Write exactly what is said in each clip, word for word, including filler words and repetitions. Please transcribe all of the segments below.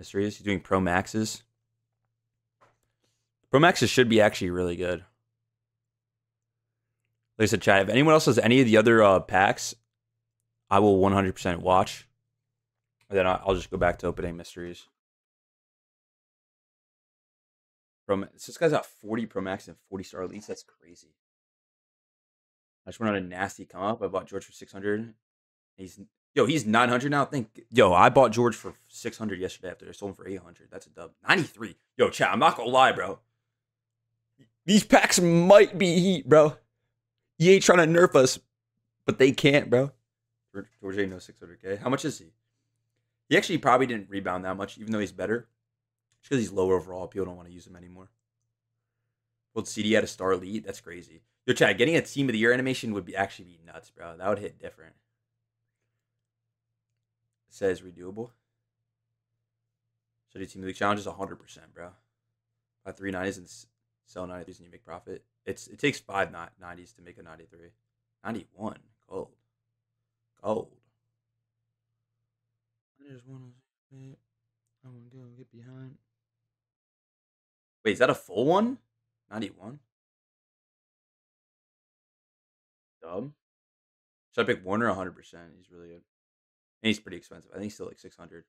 Mister Is. He's doing Pro Maxes. Pro Maxes should be actually really good. Like I said, chat, if anyone else has any of the other uh, packs, I will one hundred percent watch. And then I'll just go back to opening mysteries. From this guy's got forty Pro Max and forty Star Elites. That's crazy. I just went on a nasty come up. I bought George for six hundred. He's yo, he's nine hundred now. I think yo, I bought George for six hundred yesterday after I sold him for eight hundred. That's a dub. ninety-three. Yo, chat, I'm not gonna lie, bro. These packs might be heat, bro. You ain't trying to nerf us, but they can't, bro. George ain't no six hundred K. How much is he? He actually probably didn't rebound that much, even though he's better. Just because he's lower overall, people don't want to use him anymore. Well, C D had a Star Elite. That's crazy. Yo, chat, getting a Team of the Year animation would be actually be nuts, bro. That would hit different. It says redoable. So the Team of the Week challenge is one hundred percent, bro. Buy three nineties and sell ninety-threes and you make profit. It's It takes five nineties to make a ninety-three. ninety-one. Cold. Cold. I just want to I want to go get behind. Wait, is that a full one? ninety-one? Dub? Should I pick Warner? one hundred percent. He's really good. And he's pretty expensive. I think he's still like six hundred.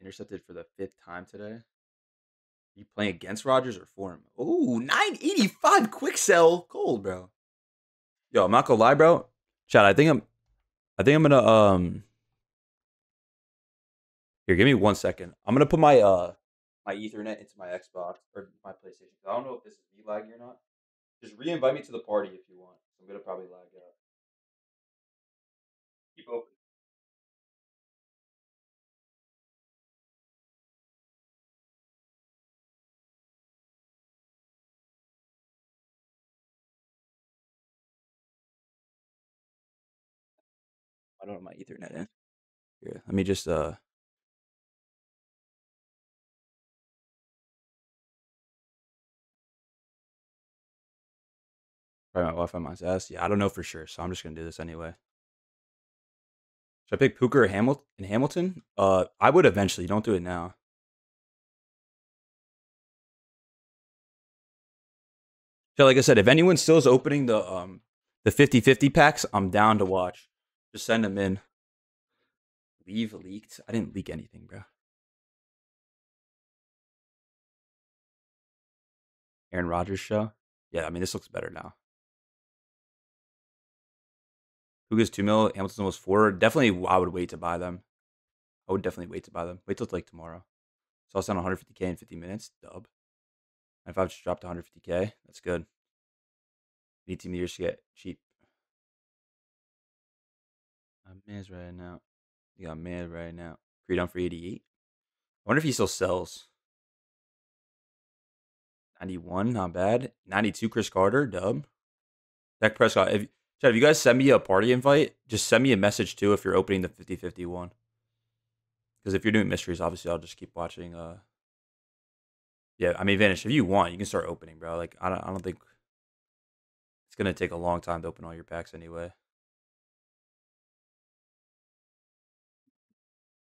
Intercepted for the fifth time today. Are you playing against Rogers or for him? Ooh, nine eighty-five quick sell. Cold, bro. Yo, I'm not gonna lie, bro. Chat, I think I'm... I think I'm gonna um here, give me one second. I'm gonna put my uh my Ethernet into my Xbox or my PlayStation. I don't know if this is me laggy or not. Just re-invite me to the party if you want. I'm gonna probably lag out. Keep open. I don't have my Ethernet in. Here, let me just uh try my Wi-Fi on my ass. Yeah, I don't know for sure, so I'm just gonna do this anyway. Should I pick Pooker or Hamilton in Hamilton? Uh I would eventually, don't do it now. So like I said, if anyone still is opening the um the fifty fifty packs, I'm down to watch. Just send them in. Leave leaked. I didn't leak anything, bro. Aaron Rodgers show. Yeah, I mean, this looks better now. Puka's two mil. Hamilton's almost four. Definitely, I would wait to buy them. I would definitely wait to buy them. Wait till like tomorrow. So I'll send one hundred fifty K in fifty minutes. Dub. And if I've just dropped one hundred fifty K, that's good. Need Team of the Year to get cheap. I'm mad right now. You got mad right now. Creed on for eighty-eight. I wonder if he still sells. ninety-one, not bad. ninety-two, Chris Carter, dub. Dak Prescott. If, Chad, if you guys send me a party invite, just send me a message too if you're opening the fifty fifty one. Because if you're doing mysteries, obviously I'll just keep watching. Uh, yeah, I mean, Vanish, if you want, you can start opening, bro. Like, I don't, I don't think it's going to take a long time to open all your packs anyway.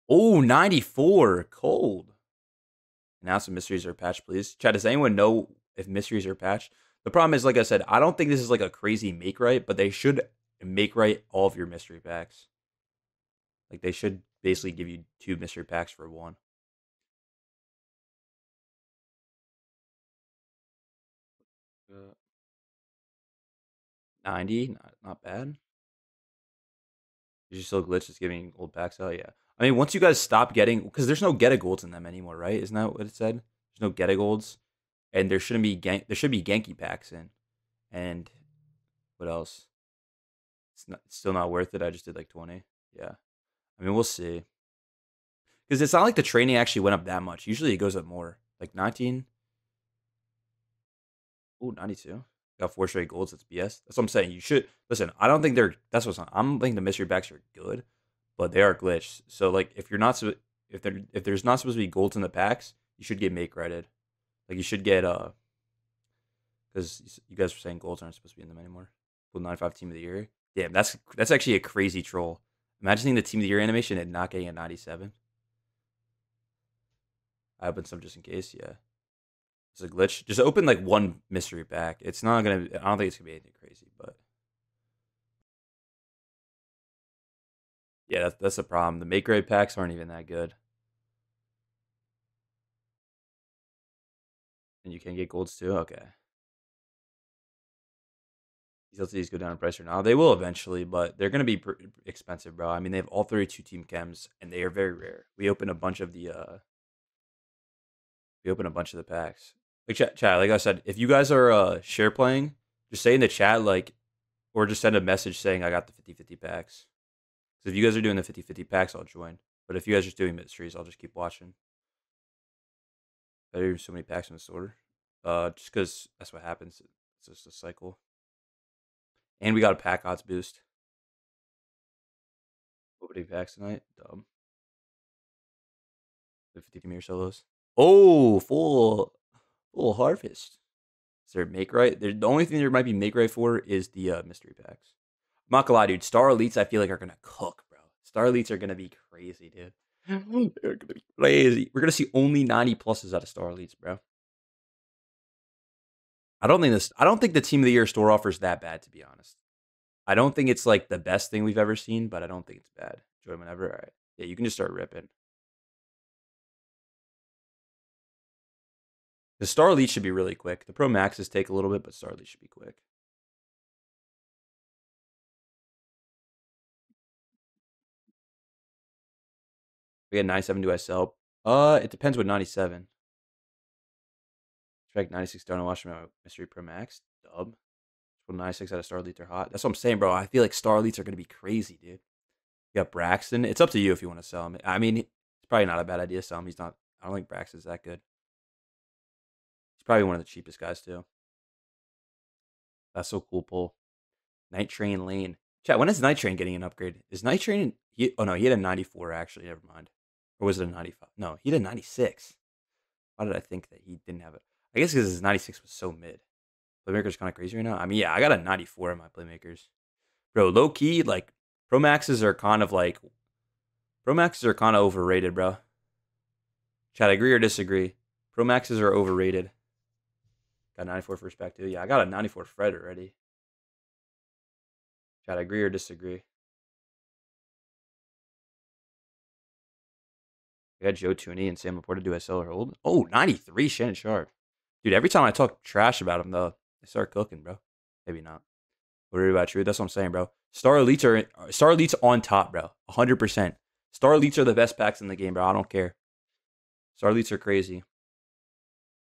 Oh, ninety-four. Cold. Now some mysteries are patched, please. Chat, does anyone know if mysteries are patched? The problem is, like I said, I don't think this is like a crazy make right, but they should make right all of your mystery packs. Like, they should basically give you two mystery packs for one. ninety. Not, not bad. Did you still glitch? Just giving old packs out? Yeah. I mean, once you guys stop getting, because there's no get-a-golds in them anymore, right? Isn't that what it said? There's no get-a-golds, and there shouldn't be gank. There should be Genki packs in, and what else? It's not, it's still not worth it. I just did like twenty. Yeah, I mean, we'll see. Because it's not like the training actually went up that much. Usually it goes up more, like nineteen. Ooh, ninety-two. Got four straight golds. That's B S. That's what I'm saying. You should listen. I don't think they're. That's what's on. I don't think the mystery packs are good. But they are glitched. So like, if you're not if there if there's not supposed to be golds in the packs, you should get make righted. Like you should get uh, because you guys were saying golds aren't supposed to be in them anymore. Well, ninety-five Team of the Year. Damn, that's that's actually a crazy troll. Imagining the Team of the Year animation and not getting a ninety-seven. I opened some just in case. Yeah, it's a glitch. Just open like one mystery pack. It's not gonna. I don't think it's gonna be anything crazy, but yeah, that's that's the problem. The make grade packs aren't even that good, and you can get golds too. Okay. These L T Ds go down in price or not? They will eventually, but they're going to be expensive, bro. I mean, they have all thirty-two team chems, and they are very rare. We open a bunch of the, uh, we open a bunch of the packs. Like chat, chat, like I said, if you guys are uh, share playing, just say in the chat, like, or just send a message saying I got the fifty fifty packs. So if you guys are doing the fifty fifty packs, I'll join. But if you guys are just doing mysteries, I'll just keep watching. There's so many packs in this order, uh, just because that's what happens. It's just a cycle. And we got a pack odds boost. Opening packs tonight. Dumb. The fifty mirror solos. Oh, full, full harvest. Is there make right? There, the only thing there might be make right for is the uh, mystery packs. I'm not gonna lie, dude. Star Elites, I feel like, are gonna cook, bro. Star Elites are gonna be crazy, dude. They're gonna be crazy. We're gonna see only ninety pluses out of Star Elites, bro. I don't think this. I don't think the Team of the Year store offer is that bad, to be honest. I don't think it's like the best thing we've ever seen, but I don't think it's bad. Enjoy whenever. All right, yeah, you can just start ripping. The Star Elite should be really quick. The Pro Maxes take a little bit, but Star Elite should be quick. We got ninety-seven. Do I sell? Uh, it depends what ninety-seven. Like ninety-six down. I watched my mystery pro max dub. ninety-six out of Star Elite are hot. That's what I'm saying, bro. I feel like Star Elites are gonna be crazy, dude. You got Braxton. It's up to you if you want to sell him. I mean, it's probably not a bad idea to sell him. He's not. I don't think Braxton's that good. He's probably one of the cheapest guys too. That's so cool, pull. Night Train Lane. Chat. When is Night Train getting an upgrade? Is Night Train? He, oh no, he had a ninety-four actually. Never mind. Or was it a ninety-five? No, he had a ninety-six. Why did I think that he didn't have it? I guess because his ninety-six was so mid. Playmaker's kind of crazy right now. I mean, yeah, I got a ninety-four in my Playmakers. Bro, low-key, like, Pro Maxes are kind of, like, Pro Maxes are kind of overrated, bro. Chat, agree or disagree? Pro Maxes are overrated. Got ninety-four first pack, too. Yeah, I got a ninety-four Fred already. Chat, agree or disagree? I got Joe Tooney and Sam Laporta. Do I sell or hold? Oh, ninety-three Shannon Sharp. Dude, every time I talk trash about him, though, they start cooking, bro. Maybe not. What are you about, True? That's what I'm saying, bro. Star Elites are Star Elites on top, bro. one hundred percent. Star Elites are the best packs in the game, bro. I don't care. Star Elites are crazy.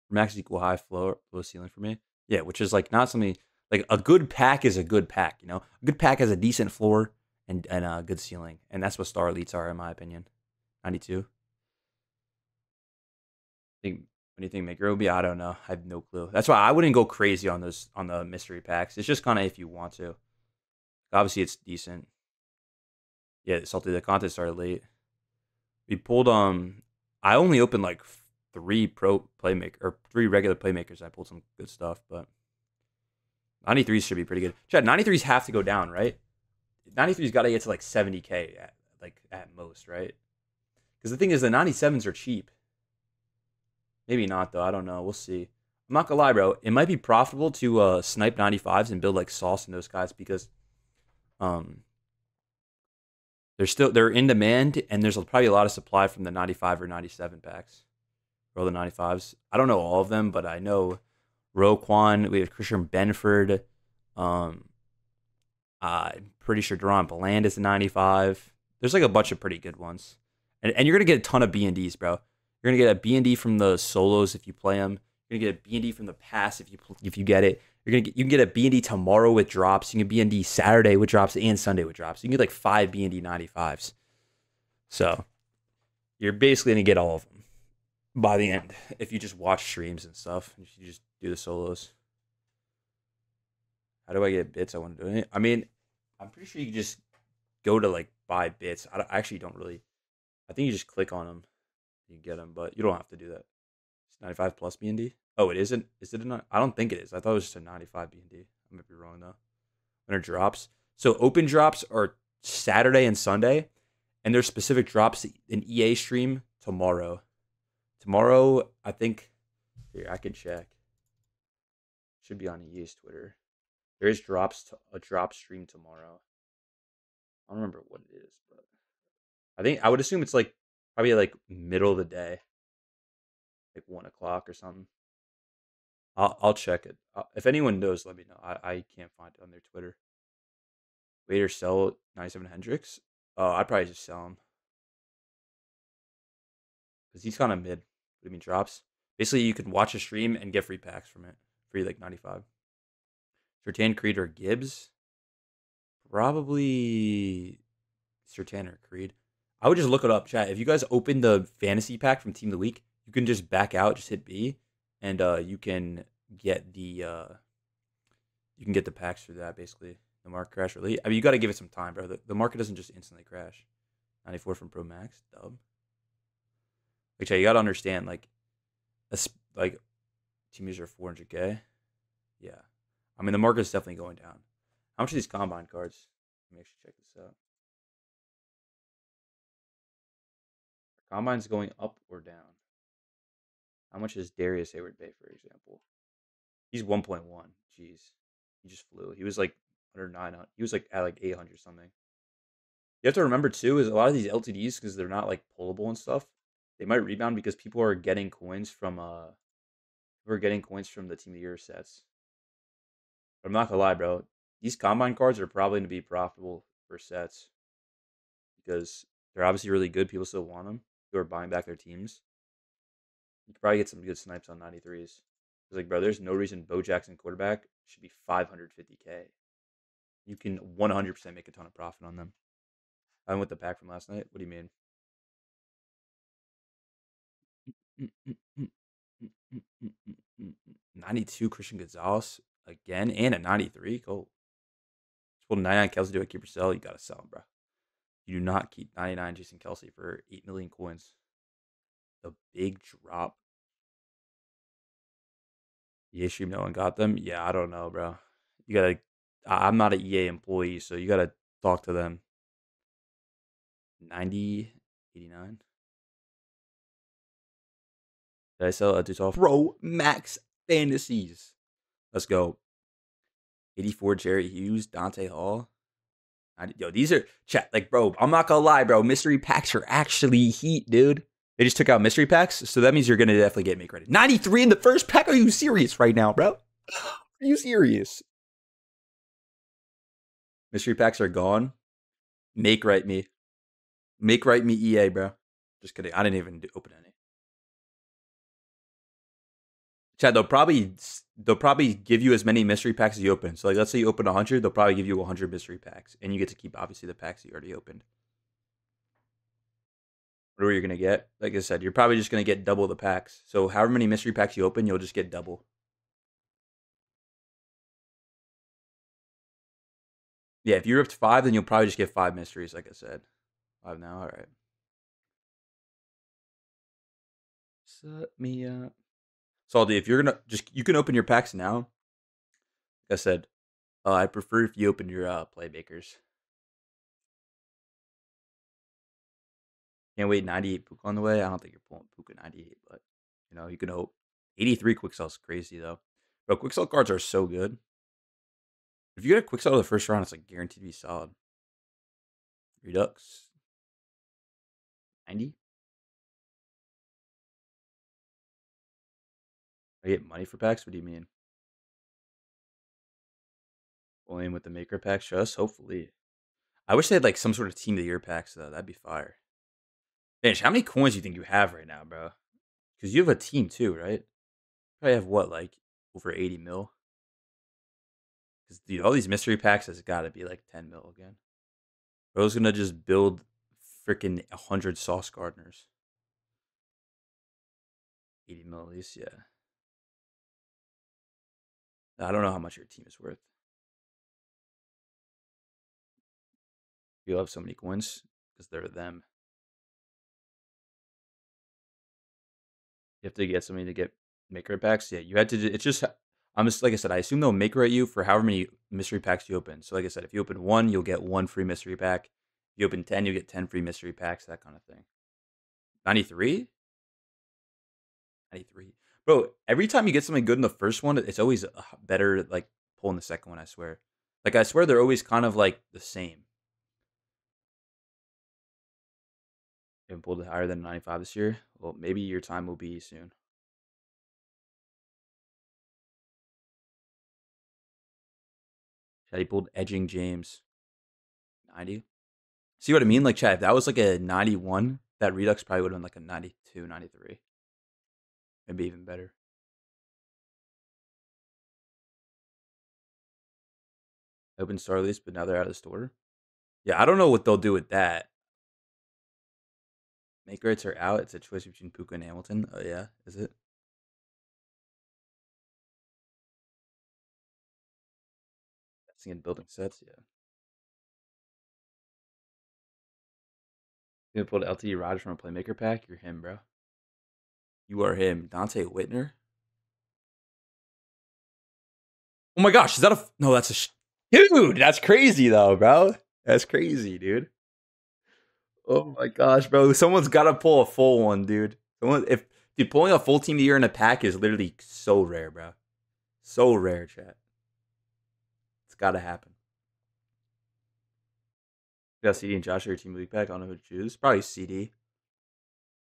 Max is equal high floor, low ceiling for me. Yeah, which is like not something like a good pack is a good pack, you know? A good pack has a decent floor and, and a good ceiling. And that's what Star Elites are, in my opinion. ninety-two. I think. What do you think maker will be? I don't know. I have no clue. That's why I wouldn't go crazy on those on the mystery packs. It's just kind of if you want to. Obviously, it's decent. Yeah, salty. The contest started late. We pulled um. I only opened like three pro playmaker or three regular playmakers. I pulled some good stuff, but ninety-threes should be pretty good. Chad, ninety-threes have to go down, right? ninety-threes got to get to like seventy K, at, like at most, right? Because the thing is, the ninety-sevens are cheap. Maybe not, though. I don't know. We'll see. I'm not going to lie, bro. It might be profitable to uh, snipe ninety-fives and build, like, Sauce and those guys because um, they're still they're in demand, and there's probably a lot of supply from the ninety-five or ninety-seven packs. Roll the ninety-fives. I don't know all of them, but I know Roquan. We have Christian Benford. Um, I'm pretty sure Deron Bland is the ninety-five. There's, like, a bunch of pretty good ones. And, and you're going to get a ton of B N Ds, bro. You're gonna get a B N D from the solos if you play them. You're gonna get a B N D from the pass if you if you get it. You're gonna get you can get a B N D tomorrow with drops. You can B N D Saturday with drops and Sunday with drops. You can get like five B N D ninety-fives. So you're basically gonna get all of them by the end if you just watch streams and stuff. And you just do the solos. How do I get bits? I want to do it. I mean, I'm pretty sure you can just go to like buy bits. I, don't, I actually don't really. I think you just click on them. You can get them, but you don't have to do that. It's ninety-five plus B N D. Oh, it isn't. Is it a? I don't think it is. I thought it was just a ninety-five B N D. I might be wrong though. When it drops, so open drops are Saturday and Sunday, and there's specific drops in E A stream tomorrow. Tomorrow, I think, here, I can check. Should be on E A's Twitter. There is drops to, a drop stream tomorrow. I don't remember what it is, but I think I would assume it's like probably like middle of the day, like one o'clock or something. I'll I'll check it. I'll, if anyone knows, let me know. I, I can't find it on their Twitter. Wait or sell ninety-seven Hendricks? Oh, I'd probably just sell him because he's kind of mid. What do you mean drops? Basically, you can watch a stream and get free packs from it. Free like ninety-five. Sertan, Creed, or Gibbs? Probably Sertan or Creed. I would just look it up, chat. If you guys open the fantasy pack from Team of the Week, you can just back out, just hit B, and uh, you can get the uh, you can get the packs for that. Basically, the market crash really. I mean, you got to give it some time, bro. The, the market doesn't just instantly crash. ninety-four from Pro Max, dub. Like, chat, you got to understand, like, a, like team user four hundred K. Yeah, I mean the market is definitely going down. How much are these combine cards? Let me actually check this out. Combine's going up or down? How much is Darius Hayward Bay, for example? He's one point one. Jeez. He just flew. He was like under nine hundred. He was like at like eight hundred something. You have to remember too is a lot of these L T Ds, because they're not like pullable and stuff, they might rebound because people are getting coins from uh we're getting coins from the Team of the Year sets. But I'm not gonna lie, bro. These combine cards are probably going to be profitable for sets because they're obviously really good. People still want them. Who are buying back their teams. You could probably get some good snipes on ninety-threes. It's like, bro, there's no reason Bo Jackson quarterback should be five hundred fifty K. You can one hundred percent make a ton of profit on them. I went with the pack from last night. What do you mean? ninety-two Christian Gonzalez again and a ninety-three. Cool. Pulled ninety-nine Kelsey to a keeper sell. You gotta sell him, bro. You do not keep ninety-nine Jason Kelsey for eight million coins. The big drop. E A stream, no one got them. Yeah, I don't know, bro. You gotta. I'm not an E A employee, so you gotta talk to them. ninety, eighty-nine. Did I sell that to Pro Max Fantasies? Let's go. eighty-four Jerry Hughes, Dante Hall. I, yo, these are chat like, bro. I'm not gonna lie, bro. Mystery packs are actually heat, dude. They just took out mystery packs, so that means you're gonna definitely get me credit. ninety-three in the first pack. Are you serious right now, bro? Are you serious? Mystery packs are gone. Make right me. Make right me, E A, bro. Just kidding. I didn't even do, open any. Chad, they'll probably they'll probably give you as many mystery packs as you open. So, like, let's say you open one hundred, they'll probably give you one hundred mystery packs, and you get to keep obviously the packs you already opened. Whatever you're gonna get, like I said, you're probably just gonna get double the packs. So, however many mystery packs you open, you'll just get double. Yeah, if you ripped five, then you'll probably just get five mysteries, like I said. Five now, all right. Set me up. Saldi, if you're gonna just, you can open your packs now. Like I said, uh, I prefer if you open your uh, playmakers. Can't wait. ninety-eight Puka on the way. I don't think you're pulling Puka ninety-eight, but you know you can hope. eighty-three quick sell is crazy though, bro. Quick sell cards are so good. If you get a quick sell in the first round, it's like guaranteed to be solid. Redux ninety. I get money for packs? What do you mean? Pulling with the maker packs, just hopefully. I wish they had like some sort of Team of the Year packs though. That'd be fire. Finish. How many coins do you think you have right now, bro? Because you have a team too, right? Probably have what, like over eighty mil. Because dude, all these mystery packs has got to be like ten mil again. Bro's gonna just build freaking a hundred Sauce Gardeners. Eighty mil at least, yeah. I don't know how much your team is worth. You'll have so many coins because they're them. You have to get somebody to get maker packs. Yeah, you had to. It's just, I'm just like I said. I assume they'll maker at you for however many mystery packs you open. So like I said, if you open one, you'll get one free mystery pack. If you open ten, you get ten free mystery packs. That kind of thing. ninety-three. ninety-three. Bro, every time you get something good in the first one, it's always better, like, pull in the second one, I swear. Like, I swear they're always kind of, like, the same. Haven't pulled it higher than ninety-five this year. Well, maybe your time will be soon. Chat, he pulled edging James. ninety. See what I mean? Like, chat, if that was, like, a ninety-one, that Redux probably would have been, like, a ninety-two, ninety-three. Maybe even better. Open Star Elite, but now they're out of the store. Yeah, I don't know what they'll do with that. Make rates are out. It's a choice between Puka and Hamilton. Oh, yeah, is it? Testing and building sets, yeah. You pulled L T D Rogers from a Playmaker pack? You're him, bro. You are him. Dante Whitner? Oh my gosh, is that a... No, that's a... Sh dude, that's crazy though, bro. That's crazy, dude. Oh my gosh, bro. Someone's got to pull a full one, dude. Someone, if dude, pulling a full Team of the Year in a pack is literally so rare, bro. So rare, chat. It's got to happen. You got C D and Josh are your Team of the Week pack. I don't know who to choose. Probably C D.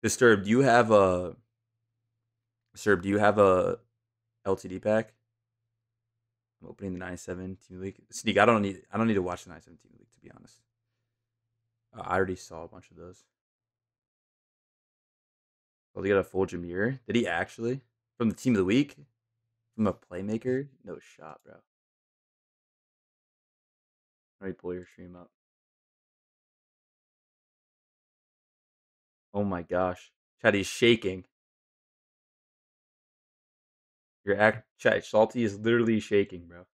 Disturbed, do you have a... Disturbed, do you have a L T D pack? I'm opening the ninety-seven Team League. Sneak, I don't need I don't need to watch the ninety-seven Team League, to be honest. Uh, I already saw a bunch of those. Well, they got a full Jameer. Did he actually? From the Team of the Week? From a Playmaker? No shot, bro. All right, pull your stream up. Oh my gosh. Chat, he's shaking. Your act, chat, Salty is literally shaking, bro.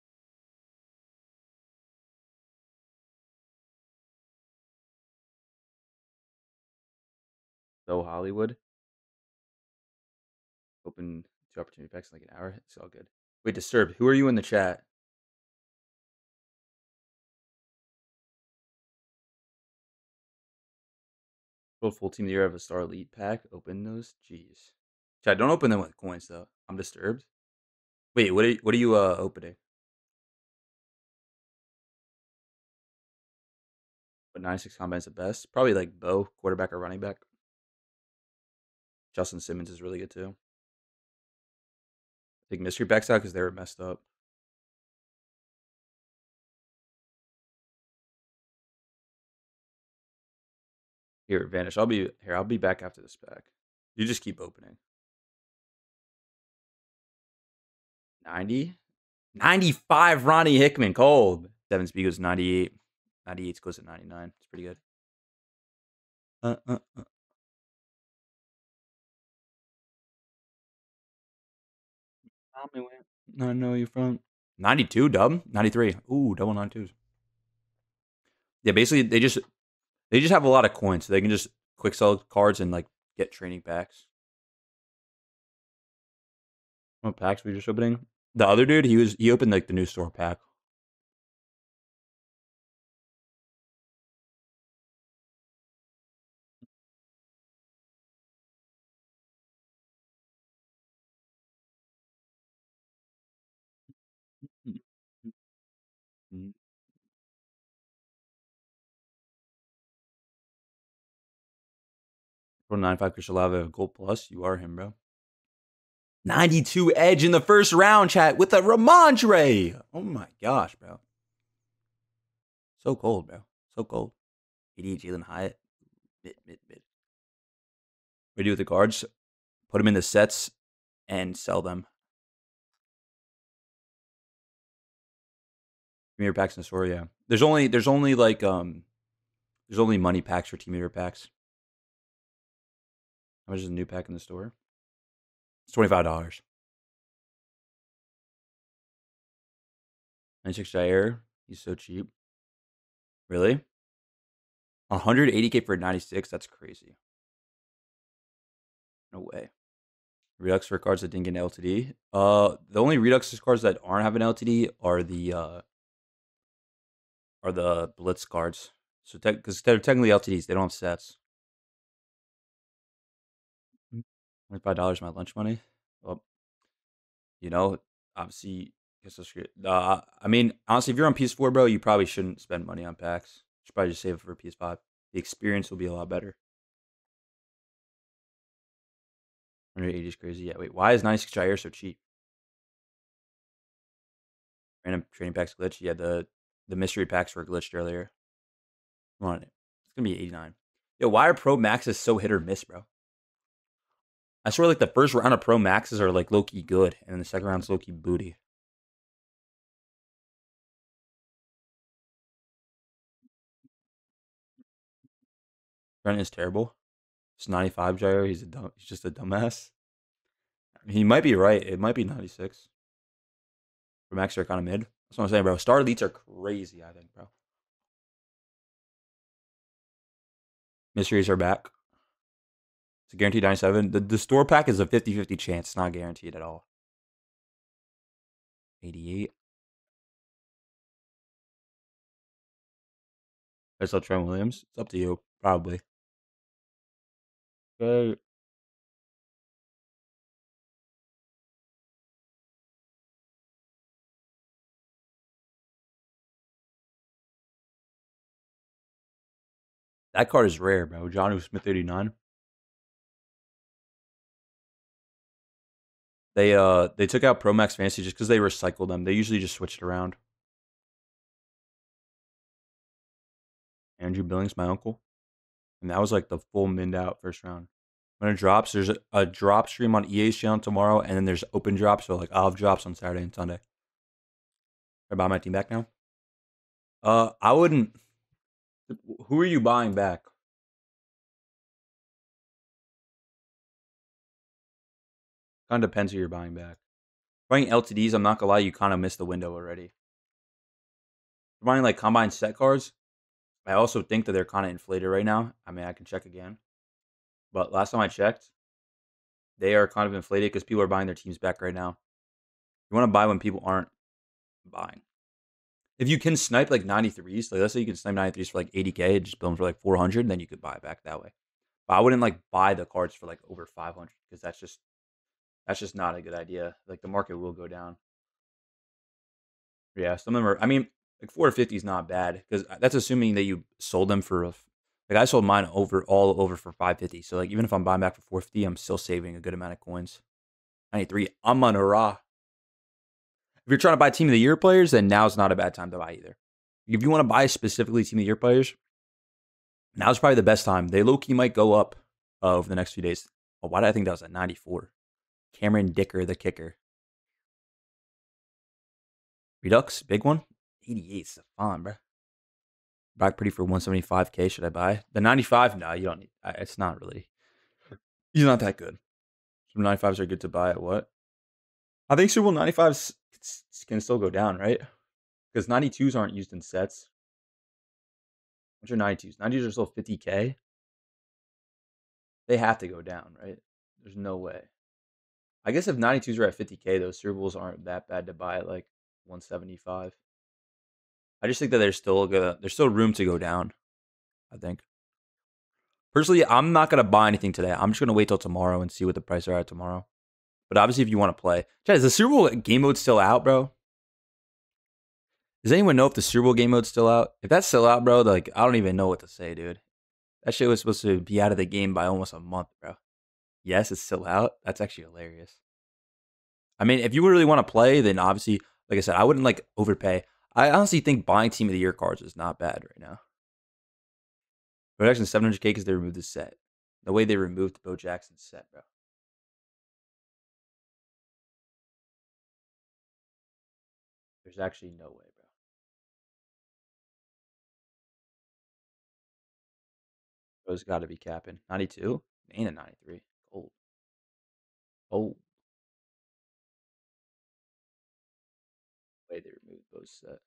So Hollywood. Open two opportunity packs in like an hour. It's all good. Wait, Disturbed, who are you in the chat? Full Team of the Year of a Star Elite pack. Open those. Jeez. Chat, don't open them with coins, though. I'm Disturbed. Wait, what are you, what are you uh, opening? But ninety-six combat is the best. Probably like Bo, quarterback or running back. Justin Simmons is really good too. Take mystery packs out because they were messed up. Here, Vanish. I'll be here. I'll be back after this pack. You just keep opening. ninety? ninety-five Ronnie Hickman, cold. Devin Speed goes ninety-eight. ninety-eight's close at ninety-nine. It's pretty good. Uh, uh, uh. I know you're from. ninety-two, dub? ninety-three. Ooh, double ninety-twos. Yeah, basically, they just they just have a lot of coins, so they can just quick sell cards and, like, get training packs. What packs were you just opening? The other dude, he was he opened like the new store pack. Mm-hmm. For ninety-five Chris Olave, gold plus, you are him, bro. ninety-two Edge in the first round, chat, with a Ramondre. Oh my gosh, bro. So cold, bro. So cold. eighty Jalen Hyatt. Mid, mid, mid. What do you do with the cards? Put them in the sets and sell them. Team Meter packs in the store, yeah. There's only, there's only like, um, there's only money packs for Team Meter packs. How much is a new pack in the store? It's twenty-five dollars. ninety-six Jair. He's so cheap. Really? one hundred eighty K for ninety-six? That's crazy. No way. Redux for cards that didn't get an L T D. Uh, the only Redux cards that aren't having an L T D are the uh, are the Blitz cards. So because te they're technically L T Ds, they don't have sets. twenty-five dollars my lunch money. Well, you know, obviously, uh, I mean, honestly, if you're on P S four, bro, you probably shouldn't spend money on packs. You should probably just save it for P S five. The experience will be a lot better. one eighty is crazy. Yeah, wait, why is ninety-six Jair so cheap? Random training packs glitch. Yeah, the, the mystery packs were glitched earlier. Come on, it's going to be eighty-nine. Yo, why are Pro Maxes so hit or miss, bro? I swear, like, the first round of Pro Maxes are, like, low-key good, and then the second round's low-key booty. Trent is terrible. It's ninety-five, Jair. He's a dumb. He's just a dumbass. He might be right. It might be ninety-six. Pro Maxes are kind of mid. That's what I'm saying, bro. Star Elites are crazy, I think, bro. Mysteries are back. It's a guaranteed ninety-seven. The, the store pack is a fifty fifty chance. It's not guaranteed at all. eighty-eight. I still Trent Williams. It's up to you. Probably. Okay. That card is rare, bro. John Smith eighty-nine. They uh they took out Pro Max Fantasy just because they recycled them. They usually just switched around. Andrew Billings, my uncle. And that was like the full mint out first round. When it drops, there's a, a drop stream on E A's channel tomorrow, and then there's open drops, so like I'll have drops on Saturday and Sunday. I buy my team back now. Uh I wouldn't. Who are you buying back? Kind of depends who you're buying back. Buying L T Ds, I'm not gonna lie, you kind of missed the window already. Buying like combine set cards, I also think that they're kind of inflated right now. I mean, I can check again, but last time I checked, they are kind of inflated because people are buying their teams back right now. You want to buy when people aren't buying. If you can snipe like ninety-threes, like let's say you can snipe ninety-threes for like eighty K and just build them for like four hundred, then you could buy it back that way. But I wouldn't like buy the cards for like over five hundred because that's just that's just not a good idea. Like the market will go down. Yeah, some of them are. I mean, like four fifty is not bad because that's assuming that you sold them for. Like I sold mine over all over for five fifty. So like even if I'm buying back for four fifty, I'm still saving a good amount of coins. ninety-three. I'm on a raw. If you're trying to buy Team of the Year players, then now's not a bad time to buy either. If you want to buy specifically Team of the Year players, now's probably the best time. They low-key might go up uh, over the next few days. Oh, why did I think that was at ninety-four? Cameron Dicker, the kicker. Redux, big one. eighty-eight, Stefan, bro. Back pretty for one seventy-five K, should I buy? The ninety-five? No, you don't need it. It's not really. He's not that good. Some ninety-fives are good to buy at what? I think Super Bowl ninety-fives can still go down, right? Because ninety-twos aren't used in sets. What's your ninety-twos? ninety-twos are still fifty K. They have to go down, right? There's no way. I guess if ninety-twos are at fifty K, those Super Bowls aren't that bad to buy at like one seventy-five. I just think that there's still gonna, there's still room to go down, I think. Personally, I'm not going to buy anything today. I'm just going to wait till tomorrow and see what the prices are at tomorrow. But obviously, if you want to play. Chad, is the Super Bowl game mode still out, bro? Does anyone know if the Super Bowl game mode's still out? If that's still out, bro, like, I don't even know what to say, dude. That shit was supposed to be out of the game by almost a month, bro. Yes, it's still out. That's actually hilarious. I mean, if you really want to play, then obviously, like I said, I wouldn't, like, overpay. I honestly think buying Team of the Year cards is not bad right now. Production seven hundred K because they removed the set. The way they removed the Bo Jackson set, bro. There's actually no way, bro. Bro's got to be capping. ninety-two? Ain't a ninety-three. Old. Old. Way they removed those set.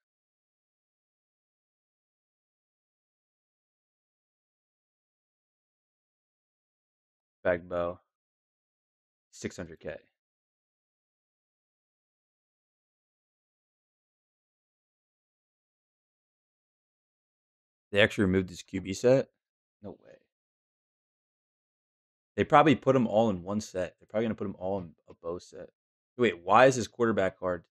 Back bow. six hundred K. They actually removed this Q B set? No way. They probably put them all in one set. They're probably going to put them all in a Bo set. Wait, why is his quarterback card?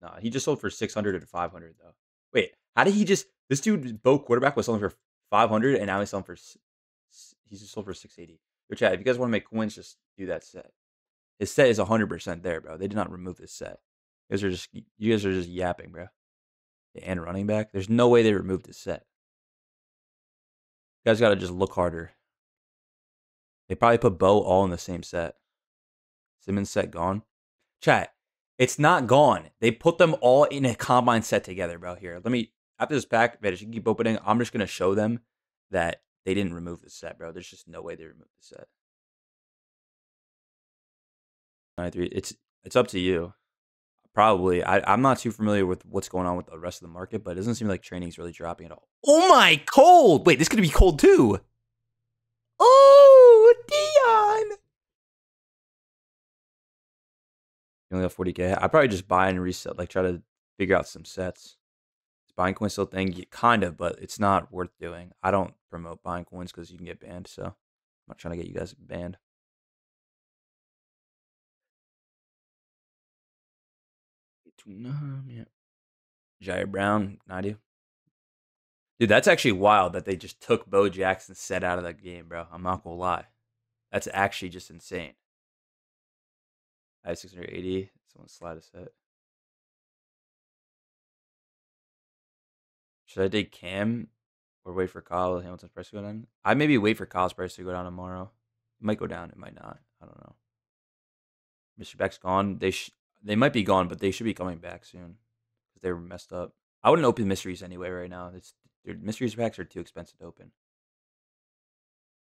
Nah, he just sold for six hundred and five hundred, though. Wait, how did he just... This dude, Bo quarterback, was selling for five hundred, and now he's selling for... He's just sold for six eighty. Yo, chat, if you guys want to make wins, just do that set. His set is one hundred percent there, bro. They did not remove this set. You guys are just, you guys are just yapping, bro. And running back. There's no way they removed this set. You guys got to just look harder. They probably put Bo all in the same set. Simmons set gone. Chat, it's not gone. They put them all in a combined set together, bro. Here, let me, after this pack, man, if you keep opening, I'm just going to show them that they didn't remove this set, bro. There's just no way they removed the set. ninety-three, it's, it's up to you. Probably. I, I'm not too familiar with what's going on with the rest of the market, but it doesn't seem like training's really dropping at all. Oh my, cold! Wait, this could be cold too. Oh, Dion! You only have forty K. I probably just buy and reset, like try to figure out some sets. Is buying coins still a thing? Kind of, but it's not worth doing. I don't promote buying coins because you can get banned, so I'm not trying to get you guys banned. Yeah. Jair Brown, ninety. Dude, that's actually wild that they just took Bo Jackson's set out of that game, bro. I'm not gonna lie. That's actually just insane. I have six hundred eighty. Someone slide a set. Should I take Cam or wait for Kyle Hamilton's price to go down? I maybe wait for Kyle's price to go down tomorrow. It might go down. It might not. I don't know. Mister Beck's gone. They sh They might be gone, but they should be coming back soon because they were messed up. I wouldn't open mysteries anyway right now. It's, their mysteries packs are too expensive to open.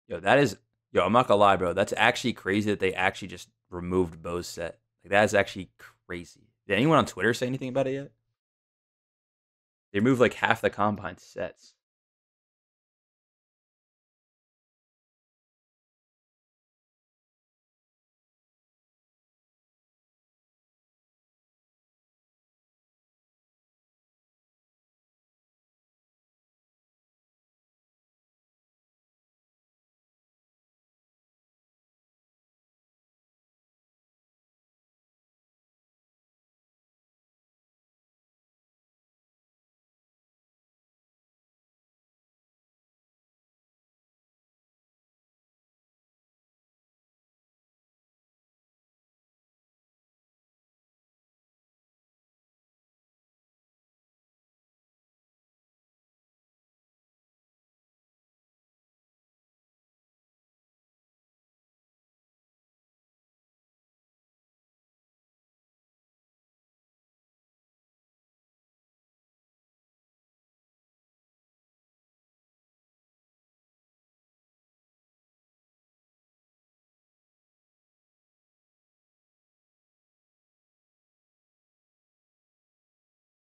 Yo, that is... Yo, I'm not gonna lie, bro. That's actually crazy that they actually just removed Bo's set. Like, that is actually crazy. Did anyone on Twitter say anything about it yet? They removed, like, half the combine sets.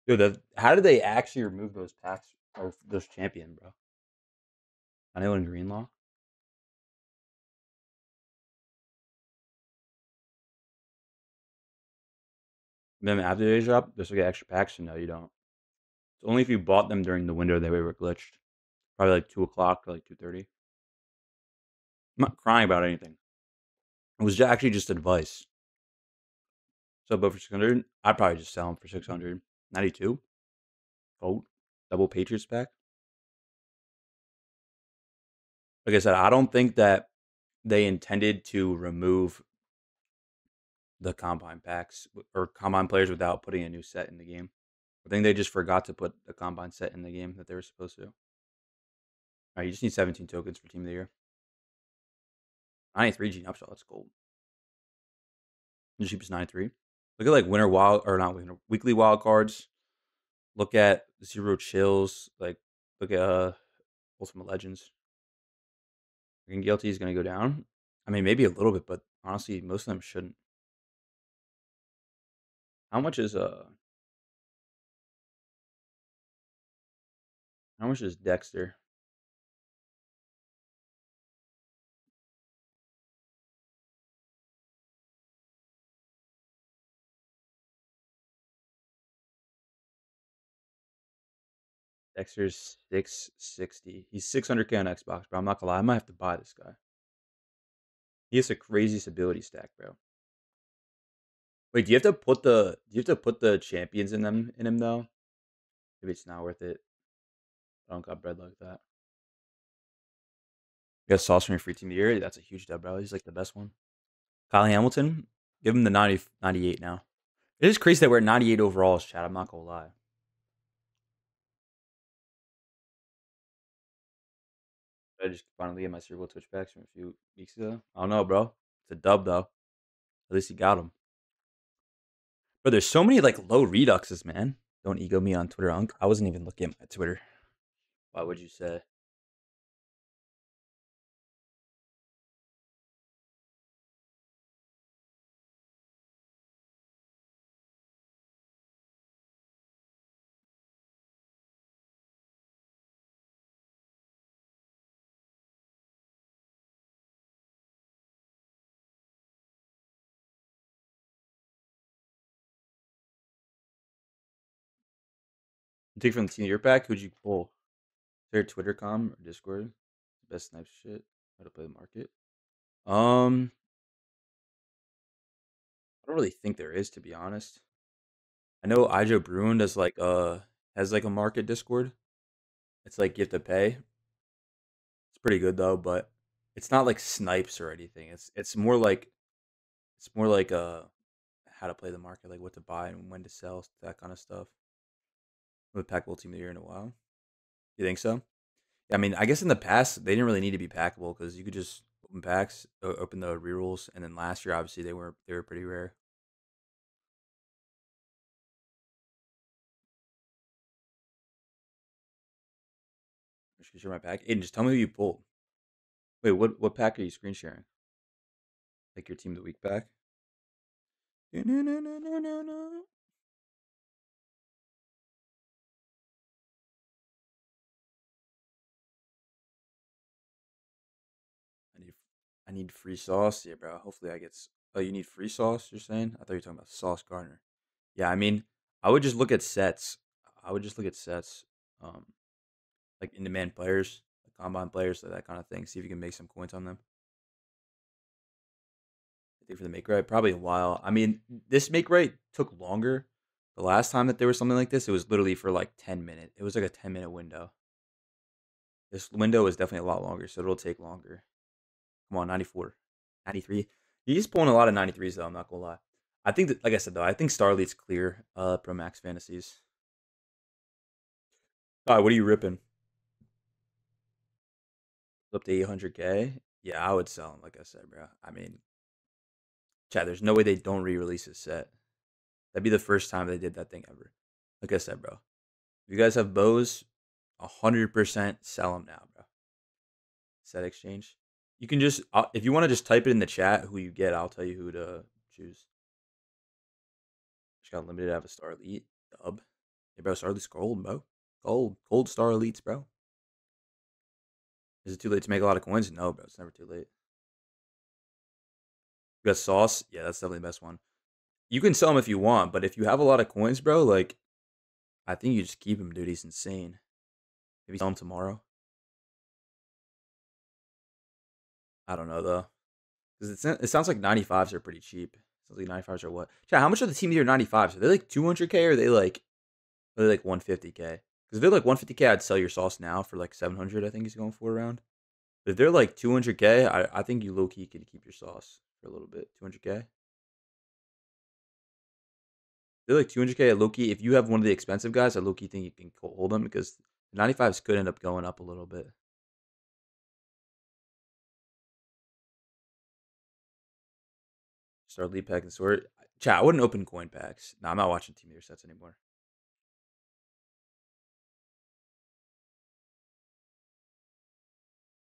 Dude, the, how did they actually remove those packs or those champion, bro? I know in Greenlaw. Then after they drop, there's like extra packs, and no, you don't. It's only if you bought them during the window they were glitched. Probably like two o'clock or like two thirty. I'm not crying about anything. It was actually just advice. So, but for six hundred, I'd probably just sell them for six hundred. ninety-two. Oh, double Patriots pack. Like I said, I don't think that they intended to remove the combine packs or combine players without putting a new set in the game. I think they just forgot to put the combine set in the game that they were supposed to. All right, you just need seventeen tokens for Team of the Year. ninety-three Gene Upshaw, that's gold. The cheapest ninety-three. Look at like winter wild or not winter weekly wild cards. Look at Zero Chills. Like look at uh, Ultimate Legends. I think G L T is going to go down. I mean, maybe a little bit, but honestly, most of them shouldn't. How much is uh? How much is Dexter? Dexter's six sixty. He's six hundred K on Xbox, but I'm not gonna lie, I might have to buy this guy. He has the craziest ability stack, bro. Wait, do you have to put the do you have to put the champions in them in him though? Maybe it's not worth it. I don't got bread like that. You got Sauce from your free team of the year. That's a huge dub, bro. He's like the best one. Kyle Hamilton, give him the ninety, ninety-eight now. It is crazy that we're at ninety-eight overall, chat. I'm not gonna lie. I just finally get my cerebral twitch back from a few weeks ago. I don't know, bro. It's a dub though. At least he got him. But there's so many like low reduxes, man. Don't ego me on Twitter, Unc. I wasn't even looking at my Twitter. Why would you say? Take from the team of your pack, who'd you pull? Is there a Twitter com or Discord? Best snipe shit. How to play the market. Um I don't really think there is, to be honest. I know Ijo Bruin does like uh has like a market Discord. It's like you have to pay. It's pretty good though, but it's not like snipes or anything. It's it's more like it's more like uh how to play the market, like what to buy and when to sell, that kind of stuff. With packable team of the year in a while, you think so? Yeah, I mean, I guess in the past they didn't really need to be packable because you could just open packs, open the rerolls, and then last year obviously they were they were pretty rare. I should share my pack. Aiden, just tell me who you pulled. Wait, what what pack are you screen sharing? Like your team of the week pack? No, no, no, no, no, no. I need free sauce. Yeah, bro. Hopefully I get... Oh, you need free sauce, you're saying? I thought you were talking about Sauce Gardener. Yeah, I mean, I would just look at sets. I would just look at sets. Um, like in-demand players, like combine players, like that kind of thing. See if you can make some coins on them. I think for the make right, probably a while. I mean, this make right took longer. The last time that there was something like this, it was literally for like ten minutes. It was like a ten-minute window. This window is definitely a lot longer, so it'll take longer. Come on, ninety-four, ninety-three. He's pulling a lot of ninety-threes, though. I'm not going to lie. I think, that, like I said, though, I think Star Elite's clear uh, Pro Max Fantasies. All right, what are you ripping? Up to eight hundred K? Yeah, I would sell him, like I said, bro. I mean, Chad, there's no way they don't re-release this set. That'd be the first time they did that thing ever. Like I said, bro. If you guys have Bows, one hundred percent sell them now, bro. Set exchange. You can just, if you want to just type it in the chat who you get, I'll tell you who to choose. Just got limited to have a Star Elite dub. Hey, bro, Star Elite's gold, bro. Gold. Gold Star Elites, bro. Is it too late to make a lot of coins? No, bro. It's never too late. You got Sauce? Yeah, that's definitely the best one. You can sell them if you want, but if you have a lot of coins, bro, like, I think you just keep him, dude. He's insane. Maybe sell him tomorrow. I don't know, though. Because it, it sounds like ninety-fives are pretty cheap. Sounds like ninety-fives are what? Chat, how much are the team of the year ninety-fives? Are they like two hundred K or are they like, are they like one fifty K? Because if they're like one fifty K, I'd sell your sauce now for like seven hundred, I think he's going for around. But if they're like two hundred K, I, I think you low-key could keep your sauce for a little bit. two hundred K? They're like two hundred K at low-key. If you have one of the expensive guys, I low-key think you can hold them because the ninety-fives could end up going up a little bit. Star Elite pack and sort. Chat, I wouldn't open coin packs. No, nah, I'm not watching team of the year sets anymore.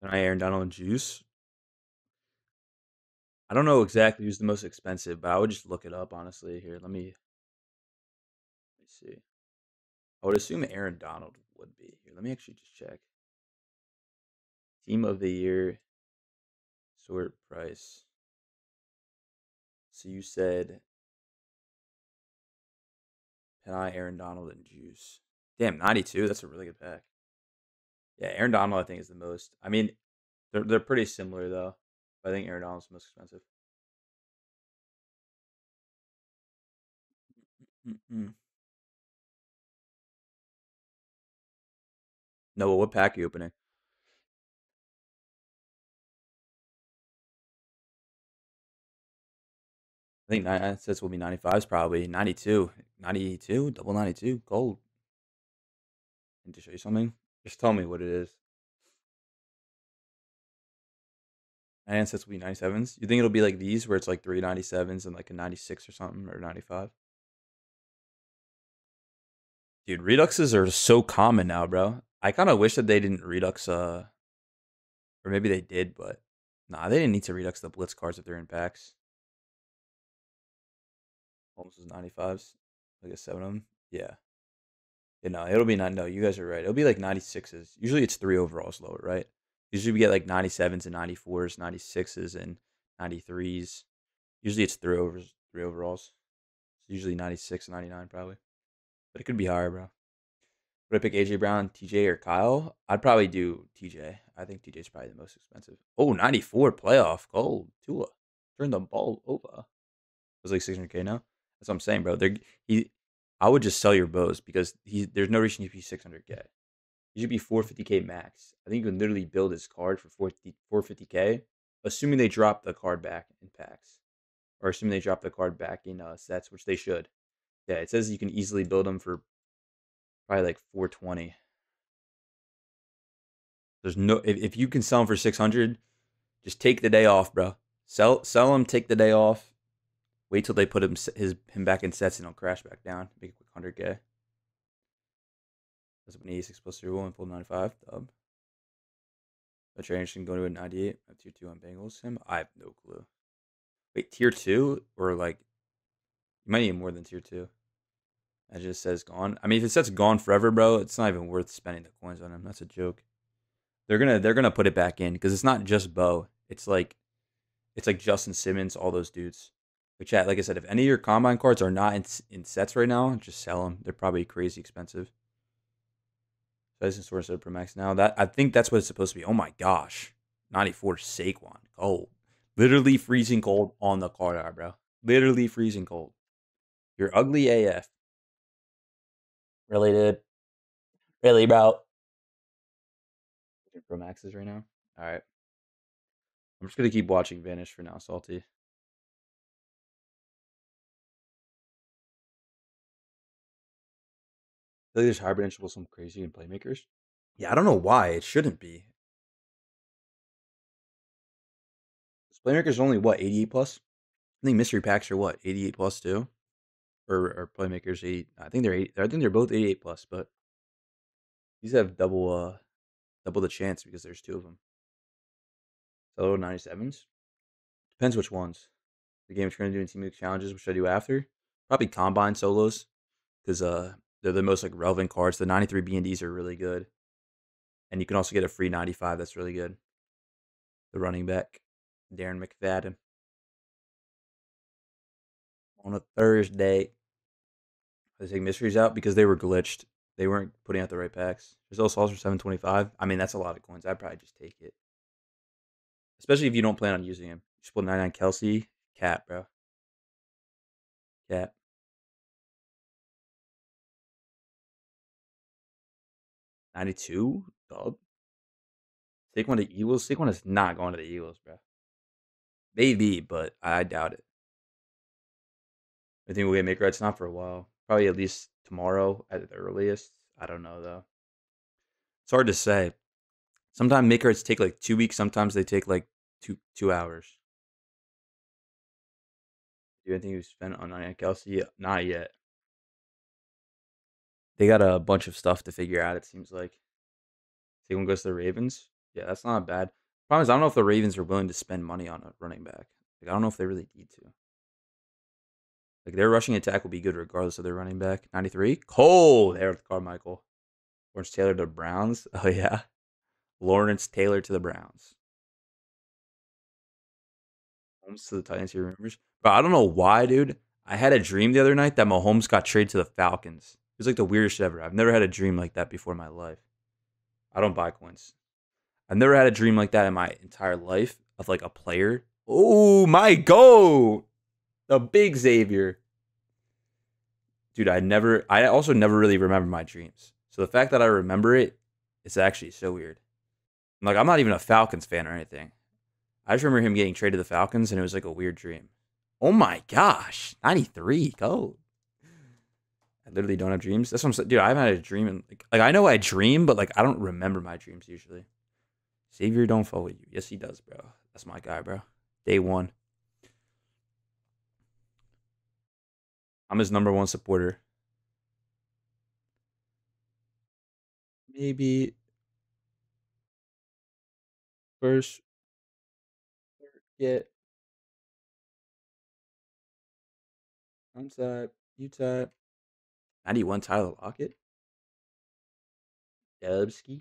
Then I Aaron Donald and Juice. I don't know exactly who's the most expensive, but I would just look it up, honestly. Here, let me, let me see. I would assume Aaron Donald would be. Here, let me actually just check. Team of the year sort price. So you said Penai, Aaron Donald, and Juice. Damn, ninety-two. That's a really good pack. Yeah, Aaron Donald, I think, is the most. I mean, they're, they're pretty similar, though. I think Aaron Donald's the most expensive. Mm-mm. No, well, what pack are you opening? I think nine, sets will be ninety-fives probably. ninety-two. ninety-two? Double ninety-two? Gold. Need to show you something? Just tell me what it is. nine sets will be ninety-sevens. You think it'll be like these where it's like three ninety-sevens and like a ninety-six or something or ninety-five? Dude, reduxes are so common now, bro. I kind of wish that they didn't redux, uh, or maybe they did, but nah, they didn't need to redux the blitz cards if they're in packs. Almost was ninety-fives, like a seven of them. Yeah. Yeah, no, it'll be not. No, you guys are right. It'll be like ninety-sixes. Usually it's three overalls lower, right? Usually we get like ninety-sevens and ninety-fours, ninety-sixes and ninety-threes. Usually it's three overs, three overalls. It's usually ninety-six, ninety-nine probably. But it could be higher, bro. Would I pick A J Brown, T J, or Kyle? I'd probably do T J. I think T J's probably the most expensive. Oh, ninety-four playoff gold. Tua. Turn the ball over. It's like six hundred K now. That's what I'm saying, bro. They're, he, I would just sell your bows because he, there's no reason he'd be six hundred K. He should be four fifty K max. I think you can literally build his card for four fifty K, assuming they drop the card back in packs. Or assuming they drop the card back in uh, sets, which they should. Yeah, it says you can easily build them for probably like four twenty. There's no if, if you can sell them for six hundred, just take the day off, bro. Sell sell them, take the day off. Wait till they put him his him back in sets and he'll crash back down. Make a quick one hundred K. That's an eighty-six plus three and pull ninety-five. Dub. That's very interesting. Going to a ninety-eight. I have tier two on Bengals. Him. I have no clue. Wait, tier two or like. You might need more than tier two. That just says gone. I mean, if it says gone forever, bro, it's not even worth spending the coins on him. That's a joke. They're gonna they're gonna put it back in because it's not just Bo. It's like it's like Justin Simmons, all those dudes. But chat, like I said, if any of your combine cards are not in, in sets right now, just sell them. They're probably crazy expensive. Tyson Source of Pro Max now. That I think that's what it's supposed to be. Oh my gosh, ninety-four Saquon. Cold, literally freezing cold on the card art, bro. Literally freezing cold. You're ugly A F. Really, dude? Really, bro? Pro Maxes right now? All right. I'm just going to keep watching Vanish for now, Salty. I feel like there's hybrid intervals some crazy in Playmakers. Yeah, I don't know why. It shouldn't be. This Playmaker's only, what, eighty-eight plus? I think mystery packs are, what, eighty-eight plus, too? Or, or Playmakers eight. I think they're eight. I think they're both eighty-eight plus, but these have double uh double the chance because there's two of them. Solo ninety-sevens. Depends which ones. The game is going to do in team challenges, which I do after. Probably combine solos because uh they're the most like relevant cards. The ninety-three B N Ds are really good, and you can also get a free ninety-five. That's really good. The running back, Darren McFadden. On a Thursday, they take mysteries out because they were glitched. They weren't putting out the right packs. There's also for seven twenty-five. I mean, that's a lot of coins. I'd probably just take it, especially if you don't plan on using him. You just put ninety-nine Kelsey, cap, bro, cap. ninety-two dub. Take one to Eagles. Take one is not going to the Eagles, bro. Maybe, but I doubt it. I think we'll get make rights not for a while. Probably at least tomorrow at the earliest. I don't know though. It's hard to say. Sometimes make rights take like two weeks. Sometimes they take like two two hours. Do you think you spent on Nia Kelsey? Not yet. They got a bunch of stuff to figure out. It seems like. Someone goes to the Ravens. Yeah, that's not bad. Problem is, I don't know if the Ravens are willing to spend money on a running back. Like I don't know if they really need to. Like, their rushing attack will be good regardless of their running back. ninety-three. Cole. There with Carmichael. Lawrence Taylor to Browns. Oh, yeah. Lawrence Taylor to the Browns. Mahomes to the Titans. He remembers. But I don't know why, dude. I had a dream the other night that Mahomes got traded to the Falcons. It was like the weirdest shit ever. I've never had a dream like that before in my life. I don't buy coins. I've never had a dream like that in my entire life. of like a player. Oh my God, a big Xavier. Dude, I never, I also never really remember my dreams. So the fact that I remember it, it's actually so weird. I'm like, I'm not even a Falcons fan or anything. I just remember him getting traded to the Falcons, and it was like a weird dream. Oh my gosh, ninety-three, go. I literally don't have dreams. That's what I'm saying. Dude, I haven't had a dream. In, like, like, I know I dream, but like, I don't remember my dreams usually. Xavier don't follow you. Yes, he does, bro. That's my guy, bro. Day one. I'm his number one supporter. Maybe first get I'm tied, you tied. ninety-one Tyler Lockett. Dubski.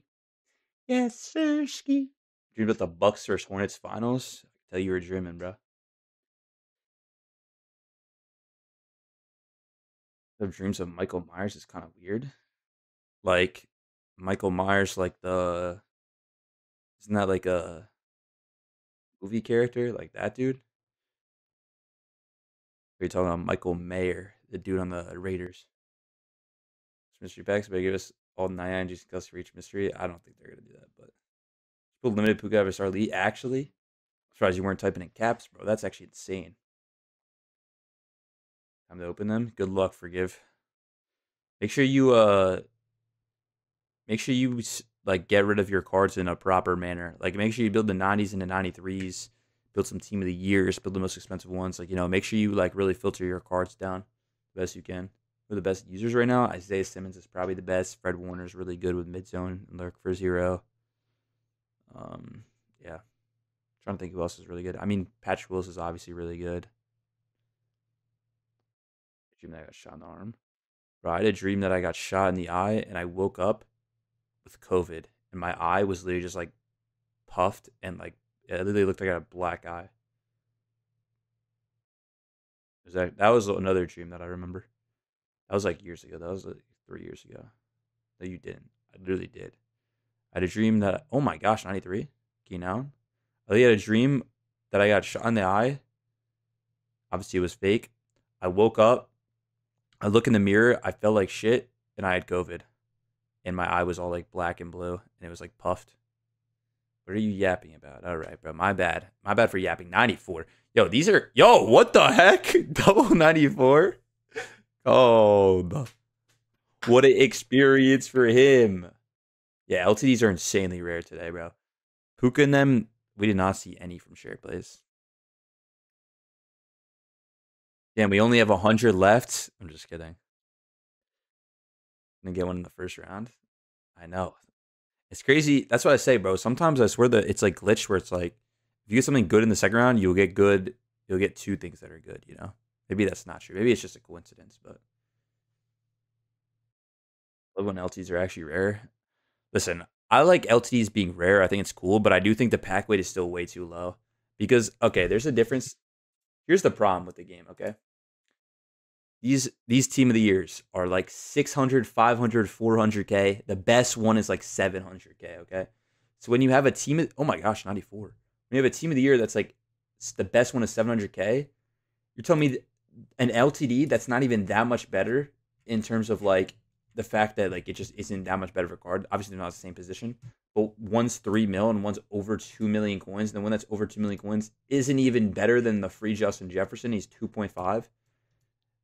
Yes, sir, ski. Dreamed about the Bucks versus Hornets finals. I tell you were dreaming, bro. The dreams of Michael Myers is kind of weird. Like, Michael Myers, like the... Isn't that like a movie character? Like that dude? Are you talking about Michael Mayer, the dude on the Raiders? Mystery packs, but give us all nine Jason Kelsey for each mystery. I don't think they're gonna do that, but people limited Puka over Star Elite. Actually, I'm surprised you weren't typing in caps, bro. That's actually insane. Time to open them. Good luck, forgive. Make sure you uh, make sure you like get rid of your cards in a proper manner. Like make sure you build the nineties and the ninety-threes. Build some Team of the Years. Build the most expensive ones. Like you know, make sure you like really filter your cards down the best you can. For the best users right now, Isaiah Simmons is probably the best. Fred Warner is really good with mid zone and lurk for zero. Um, yeah, I'm trying to think who else is really good. I mean, Patch Willis is obviously really good. I dreamed that I got shot in the arm. Bro, I had a dream that I got shot in the eye, and I woke up with COVID, and my eye was literally just like puffed and like it literally looked like I had a black eye. Was that that was another dream that I remember. That was like years ago. That was like three years ago. No, you didn't. I literally did. I had a dream that, oh my gosh, ninety-three? You know? I had a dream that I got shot in the eye. Obviously, it was fake. I woke up. I look in the mirror. I felt like shit, and I had COVID. And my eye was all like black and blue, and it was like puffed. What are you yapping about? All right, bro. My bad. My bad for yapping. ninety-four. Yo, these are, yo, what the heck? Double ninety-four? Oh, what an experience for him. Yeah, L T Ds are insanely rare today, bro. Puka and them, we did not see any from Shared Plays. Damn, we only have one hundred left. I'm just kidding. I'm going to get one in the first round. I know. It's crazy. That's what I say, bro. Sometimes I swear that it's like glitched where it's like, if you get something good in the second round, you'll get good. You'll get two things that are good, you know? Maybe that's not true. Maybe it's just a coincidence, but I love when L T Ds are actually rare. Listen, I like L T Ds being rare. I think it's cool, but I do think the pack weight is still way too low because, okay, there's a difference. Here's the problem with the game, okay? These these Team of the Years are like six hundred, five hundred, four hundred K. The best one is like seven hundred K, okay? So when you have a team, of, oh my gosh, ninety-four. When you have a Team of the Year that's like, the best one is seven hundred K, you're telling me that an L T D that's not even that much better in terms of like the fact that like it just isn't that much better of a card. Obviously, they're not the same position, but one's three mil and one's over two million coins. And the one that's over two million coins isn't even better than the free Justin Jefferson. He's two point five.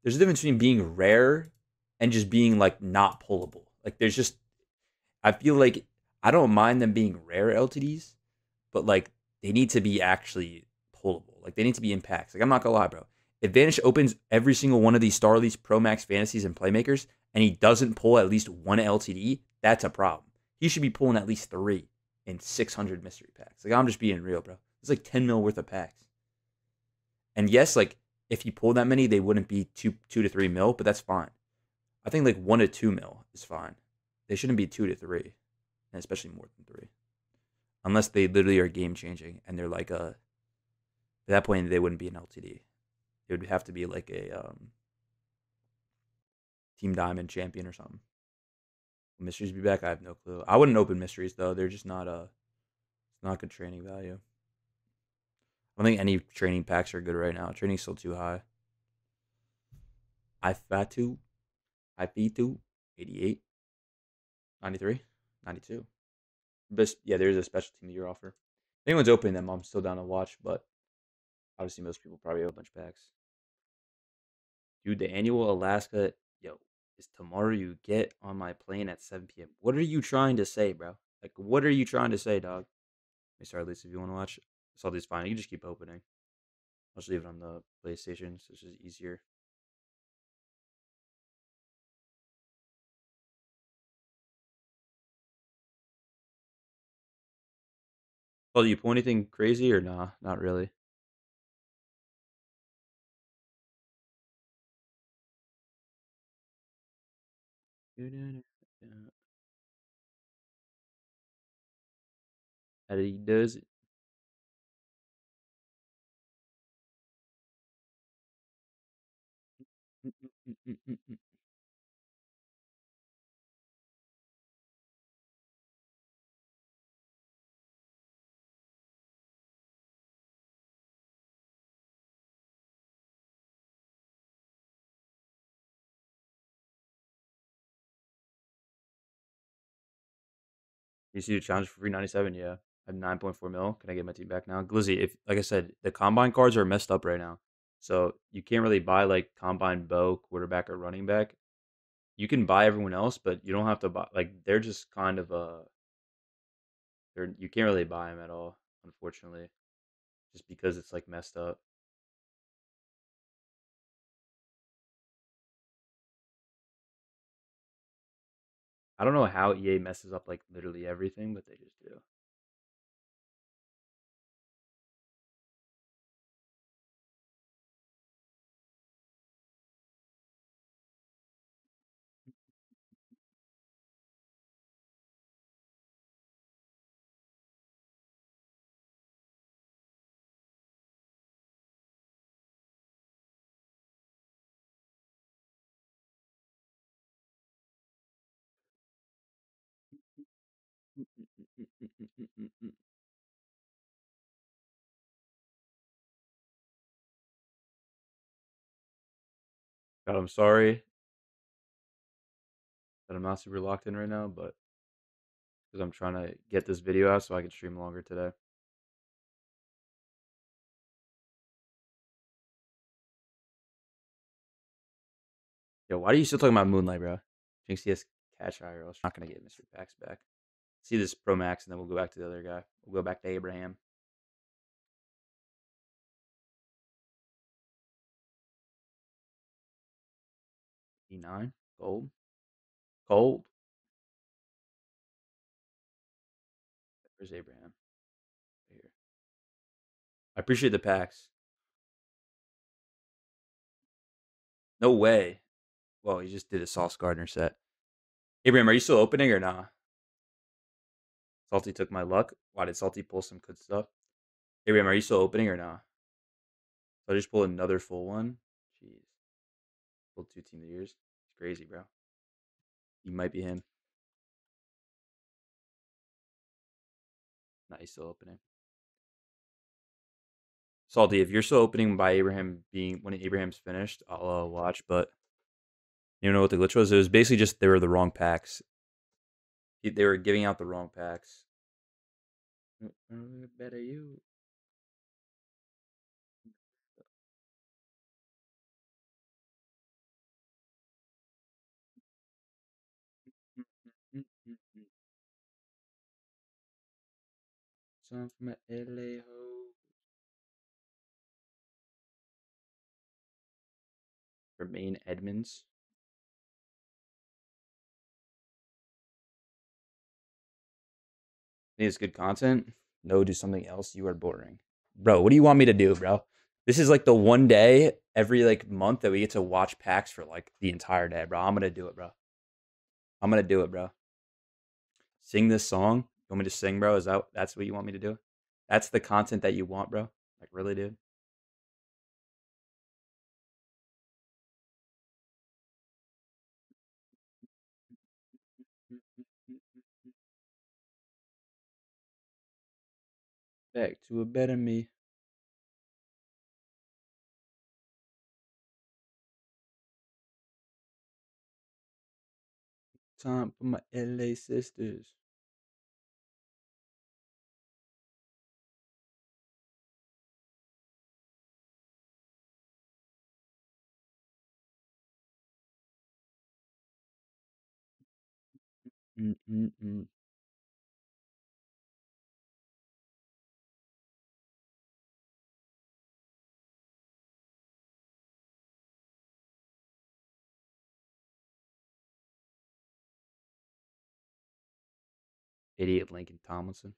There's a difference between being rare and just being like not pullable. Like there's just, I feel like I don't mind them being rare L T Ds, but like they need to be actually pullable. Like they need to be impacts. Like I'm not gonna lie, bro. Advantage opens every single one of these Star Elite, Pro Max Fantasies, and Playmakers, and he doesn't pull at least one L T D, that's a problem. He should be pulling at least three in six hundred mystery packs. Like, I'm just being real, bro. It's like ten mil worth of packs. And yes, like, if he pulled that many, they wouldn't be two, two to three mil, but that's fine. I think like one to two mil is fine. They shouldn't be two to three, and especially more than three. Unless they literally are game-changing, and they're like a... At that point, they wouldn't be an L T D. It would have to be like a um, Team Diamond champion or something. Will mysteries be back? I have no clue. I wouldn't open mysteries though. They're just not a, not good training value. I don't think any training packs are good right now. Training's still too high. I F A two, I P two, eighty-eight, ninety-three, ninety-two. This, yeah, there's a special team of the year offer. If anyone's opening them, I'm still down to watch, but obviously most people probably have a bunch of packs. Dude, the annual Alaska, yo, is tomorrow. You get on my plane at seven P M What are you trying to say, bro? Like, what are you trying to say, dog? Let me start at least if you want to watch. It's all these fine. You can just keep opening. I'll just leave it on the PlayStation, so it's just easier. Oh, do you pull anything crazy or nah? Not really. How do he does it? You see the challenge for free ninety-seven? Yeah. I have nine point four mil. Can I get my team back now? Glizzy, if, like I said, the combine cards are messed up right now. So you can't really buy like combine bow, quarterback, or running back. You can buy everyone else, but you don't have to buy. Like, they're just kind of a. They're, you can't really buy them at all, unfortunately, just because it's like messed up. I don't know how E A messes up like literally everything, but they just do. God, I'm sorry that I'm not super locked in right now, but because I'm trying to get this video out so I can stream longer today. Yo, why are you still talking about Moonlight, bro? Jinx C S catch higher, else you're not gonna get Mister Packs back. See this Pro Max, and then we'll go back to the other guy. We'll go back to Abraham. E nine, gold, gold. Where's Abraham? Right here. I appreciate the packs. No way. Well, he just did a Sauce Gardener set. Abraham, are you still opening or nah? Salty took my luck. Why did Salty pull some good stuff? Abraham, are you still opening or nah? So I just pull another full one. Jeez. Pulled two team of the years. It's crazy, bro. You might be him. Nah, he's still opening. Salty, if you're still opening by Abraham being when Abraham's finished, I'll uh, watch, but you know what the glitch was? It was basically just they were the wrong packs. They were giving out the wrong packs. Better you. Something from L A ho. Remain Edmonds. Think it's good content? No, do something else. You are boring. Bro, what do you want me to do, bro? This is like the one day every like month that we get to watch packs for like the entire day, bro. I'm gonna do it, bro. I'm gonna do it, bro. Sing this song. You want me to sing, bro? Is that that's what you want me to do? That's the content that you want, bro? Like really, dude? Back to a better me. time for my L A sisters. Mm-mm-mm. Idiot Lincoln Tomlinson.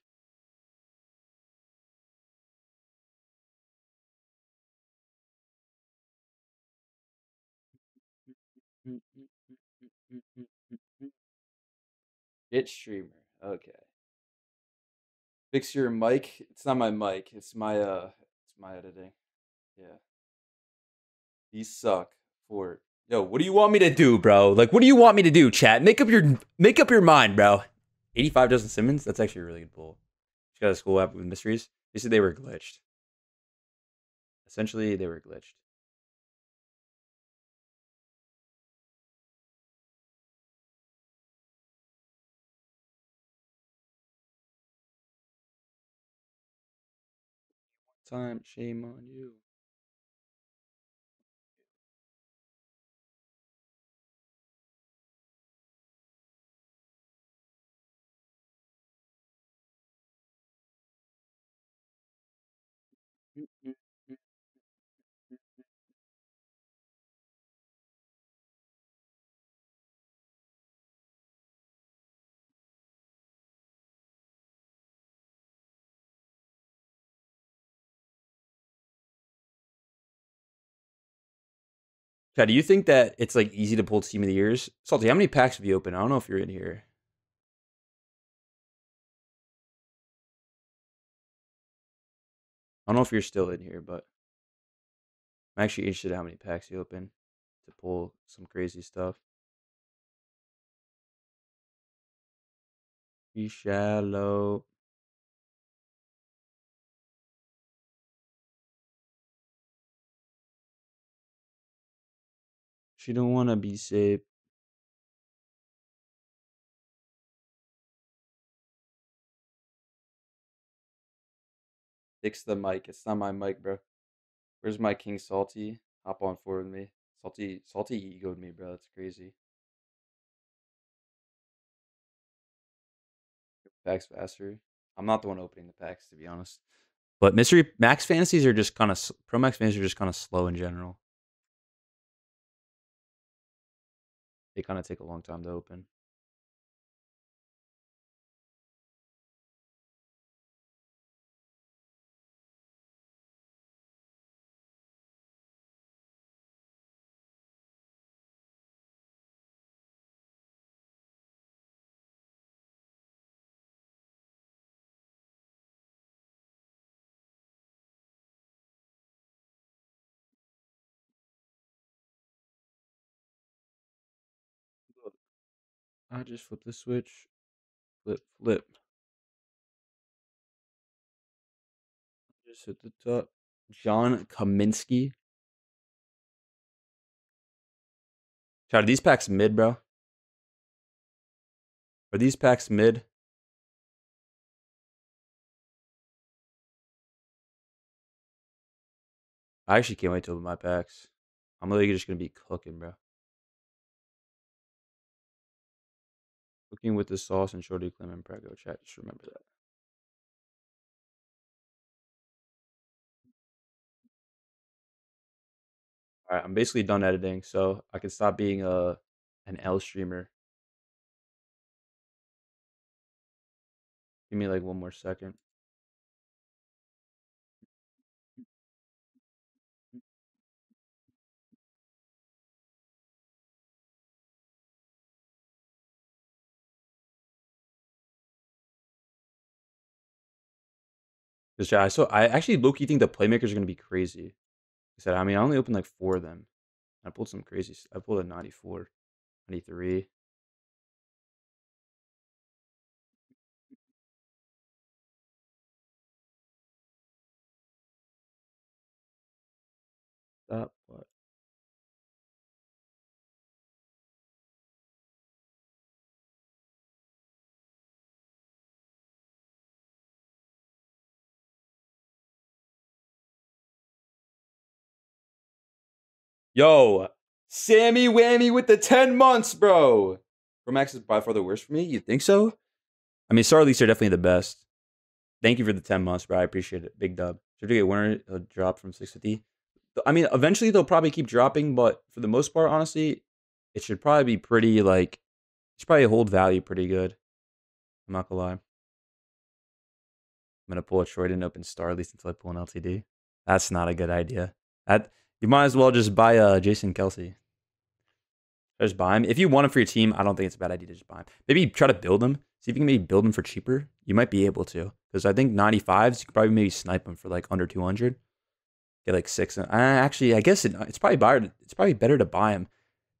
It's streamer. Okay. Fix your mic. It's not my mic. It's my uh. It's my editing. Yeah. These suck. For yo, what do you want me to do, bro? Like, what do you want me to do, chat? Make up your make up your mind, bro. eighty-five Justin Simmons. That's actually a really good pull. Just got a school app with mysteries. They said they were glitched. Essentially, they were glitched. Time, shame on you. Chad, do you think that it's like easy to pull Team of the Years? Salty, how many packs have you opened? I don't know if you're in here. I don't know if you're still in here, but I'm actually interested in how many packs you open to pull some crazy stuff. Be shallow. She don't want to be saved. Fix the mic. It's not my mic, bro. Where's my King Salty? Hop on forward with me. Salty, Salty egoed me, bro. That's crazy. Packs faster. I'm not the one opening the packs, to be honest. But mystery max fantasies are just kind of pro max fantasies are just kind of slow in general. They kind of take a long time to open. I just flip the switch. Flip, flip. Just hit the top. John Kaminsky. Chad, are these packs mid, bro? Are these packs mid? I actually can't wait to open my packs. I'm literally just going to be cooking, bro. Cooking with the sauce and Shorty Clem and Prego chat. Just remember that. All right, I'm basically done editing, so I can stop being a an L streamer. Give me like one more second. I so I actually low-key think the Playmakers are gonna be crazy. Like I said, I mean, I only opened like four of them. I pulled some crazy. I pulled a ninety-four, ninety-three. Stop. What? Yo, Sammy Whammy with the ten months, bro. Pro Max is by far the worst for me. You think so? I mean, Star Elites are definitely the best. Thank you for the ten months, bro. I appreciate it. Big dub. Certificate winner, a drop from six fifty. I mean, eventually they'll probably keep dropping, but for the most part, honestly, it should probably be pretty, like, it should probably hold value pretty good. I'm not gonna lie. I'm gonna pull a Troy and open Star Elite until I pull an L T D. That's not a good idea. That, you might as well just buy uh, Jason Kelsey. Just buy him. If you want him for your team, I don't think it's a bad idea to just buy him. Maybe try to build him. See if you can maybe build him for cheaper. You might be able to. Because I think ninety-fives, you could probably maybe snipe him for like under two hundred. Get like six. And, uh, actually, I guess it, it's probably buyer, it's probably better to buy him.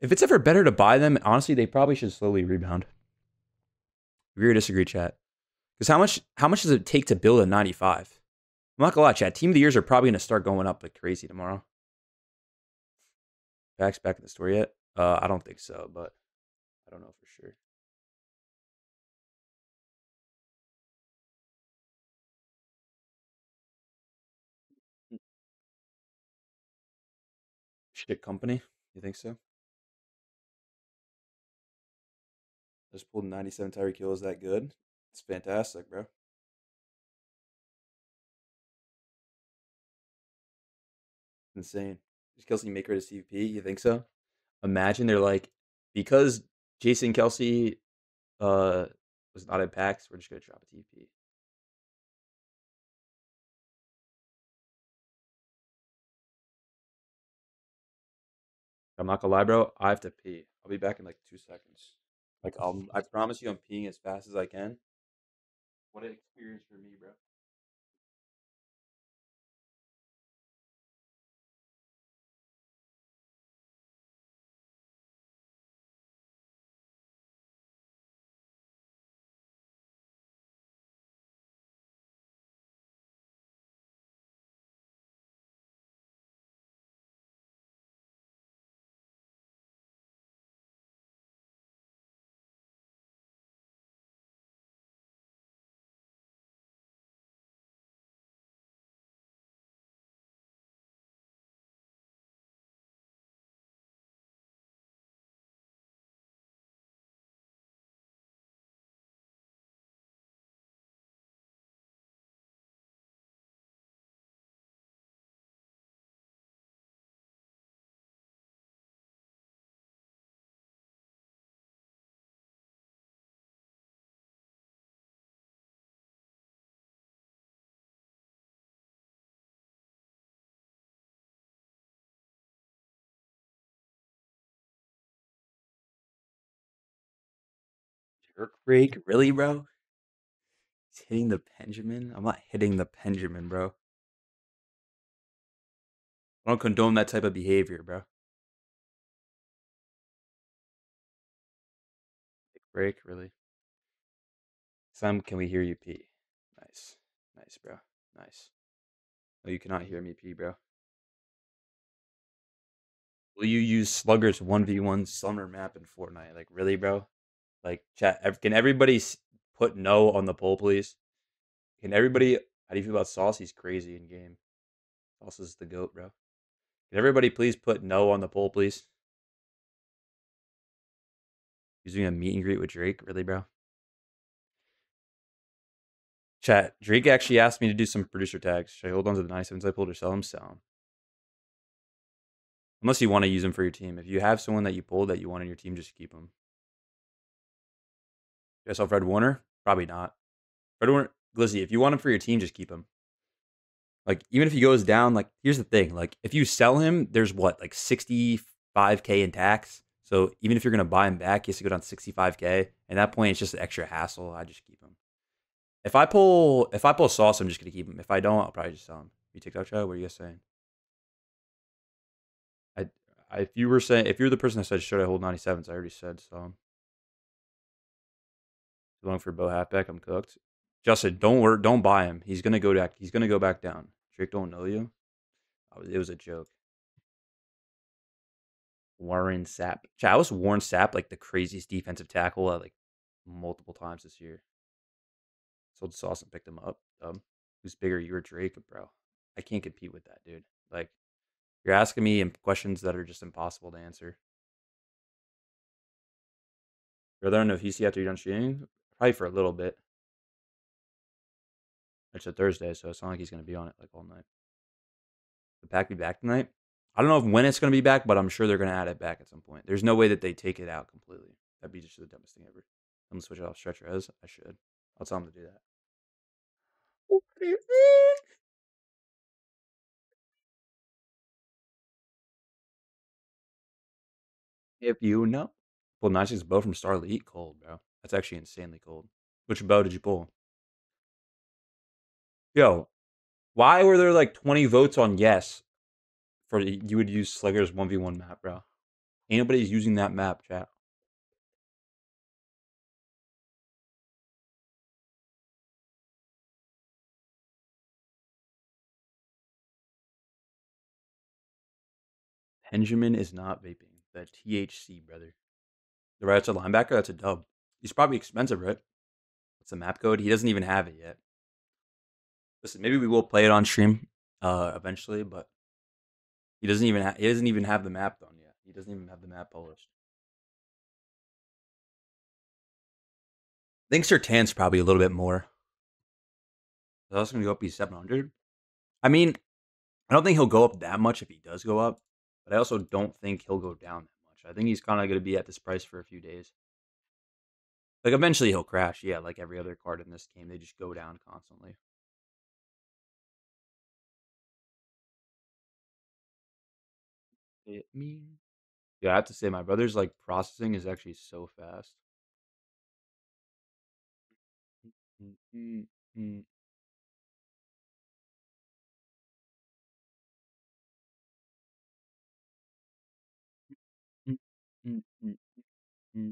If it's ever better to buy them, honestly, they probably should slowly rebound. Agree or disagree, chat? Because how much how much does it take to build a ninety-five? I'm not gonna lie, chat. Team of the Years are probably gonna start going up like crazy tomorrow. Back's back in the store yet? Uh, I don't think so, but I don't know for sure. Shit company, you think so? Just pulled ninety-seven Tyreek Hill. Is that good? It's fantastic, bro. Insane. Does Kelsey make her to C V P? You think so? Imagine they're like, because Jason Kelsey uh, was not in packs, we're just going to drop a T V P. I'm not going to lie, bro. I have to pee. I'll be back in like two seconds. Like, I'll, I promise you I'm peeing as fast as I can. What an experience for me, bro. Freak, really, bro? He's hitting the Benjamin. I'm not hitting the Benjamin, bro. I don't condone that type of behavior, bro. Break, really. Sam, can we hear you pee? Nice, nice, bro, nice. No, you cannot hear me pee, bro. Will you use Slugger's one v one summer map in Fortnite? Like, really, bro? Like, chat, can everybody put no on the poll, please? Can everybody, how do you feel about Sauce? He's crazy in game. Sauce is the GOAT, bro. Can everybody please put no on the poll, please? He's doing a meet and greet with Drake, really, bro? Chat, Drake actually asked me to do some producer tags. Should I hold on to the ninety-sevens I pulled or sell them? Sell them. Unless you want to use them for your team. If you have someone that you pulled that you want on your team, just keep them. I saw Fred Warner? Probably not. Fred Warner, Glizzy, if you want him for your team, just keep him. Like, even if he goes down, like, here's the thing. Like, if you sell him, there's what, like sixty-five K in tax. So even if you're going to buy him back, he has to go down to sixty-five K. At that point, it's just an extra hassle. I just keep him. If I pull, if I pull Sauce, I'm just going to keep him. If I don't, I'll probably just sell him. You TikTok chat? What are you guys saying? I, I, if you were saying, if you're the person that said, should I hold ninety-sevens? I already said, so. Long for Bo halfback, I'm cooked. Justin, don't worry, don't buy him. He's gonna go back. He's gonna go back down. Drake don't know you. I was, it was a joke. Warren Sapp. Chat, I was Warren Sapp like the craziest defensive tackle at like multiple times this year. Sold Sauce and picked him up. Um, who's bigger, you or Drake, bro? I can't compete with that, dude. Like, You're asking me questions that are just impossible to answer. You're learning of P C after you're done shooting? Probably for a little bit. It's a Thursday, so it's not like he's going to be on it like all night. The pack be back tonight? I don't know if when it's going to be back, but I'm sure they're going to add it back at some point. There's no way that they take it out completely. That'd be just the dumbest thing ever. I'm going to switch it off stretcher as I should. I'll tell him to do that. What do you think? If you know. Pulled ninety-six Bo from Star Elite. Cold, bro. That's actually insanely cold. Which Bo did you pull? Yo, why were there like twenty votes on yes for you would use Slugger's one v one map, bro? Ain't nobody's using that map, chat. Benjamin is not vaping. The T H C, brother. The right outside linebacker, that's a dub. He's probably expensive, right? What's the map code? He doesn't even have it yet. Listen, maybe we will play it on stream uh, eventually, but he doesn't even ha he doesn't even have the map done yet. He doesn't even have the map published. I think Sertan's probably a little bit more. I was going to go up to seven hundred. I mean, I don't think he'll go up that much if he does go up, but I also don't think he'll go down that much. I think he's kind of going to be at this price for a few days. Like, eventually he'll crash. Yeah, like every other card in this game, they just go down constantly. It mean, yeah, I have to say my brother's like processing is actually so fast. Mm-hmm. Mm-hmm. Mm-hmm. Mm-hmm.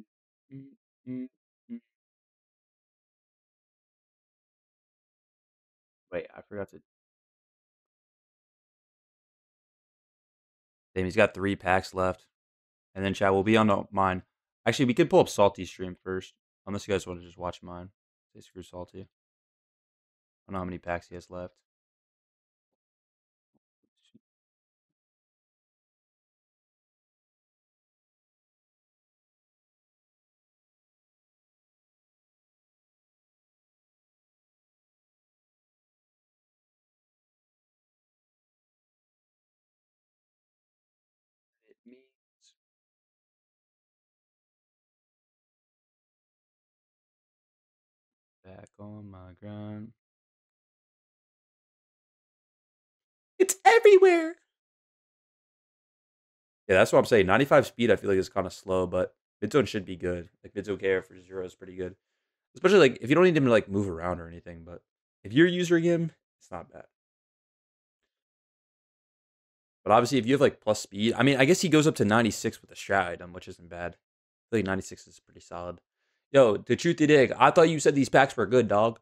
Mm-hmm. Wait, I forgot to. He's got three packs left. And then, chat, we'll be on mine. Actually, we could pull up Salty's stream first. Unless you guys want to just watch mine. Say screw Salty. I don't know how many packs he has left. Back on my grind. It's everywhere. Yeah, that's what I'm saying. ninety-five speed, I feel like, is kind of slow, but midzone should be good. Like, midzone K R for zero is pretty good. Especially, like, if you don't need him to, like, move around or anything. But if you're using him, it's not bad. But obviously, if you have, like, plus speed, I mean, I guess he goes up to ninety-six with a strat item, which isn't bad. I feel like ninety-six is pretty solid. Yo, the truth you dig, I thought you said these packs were good, dog.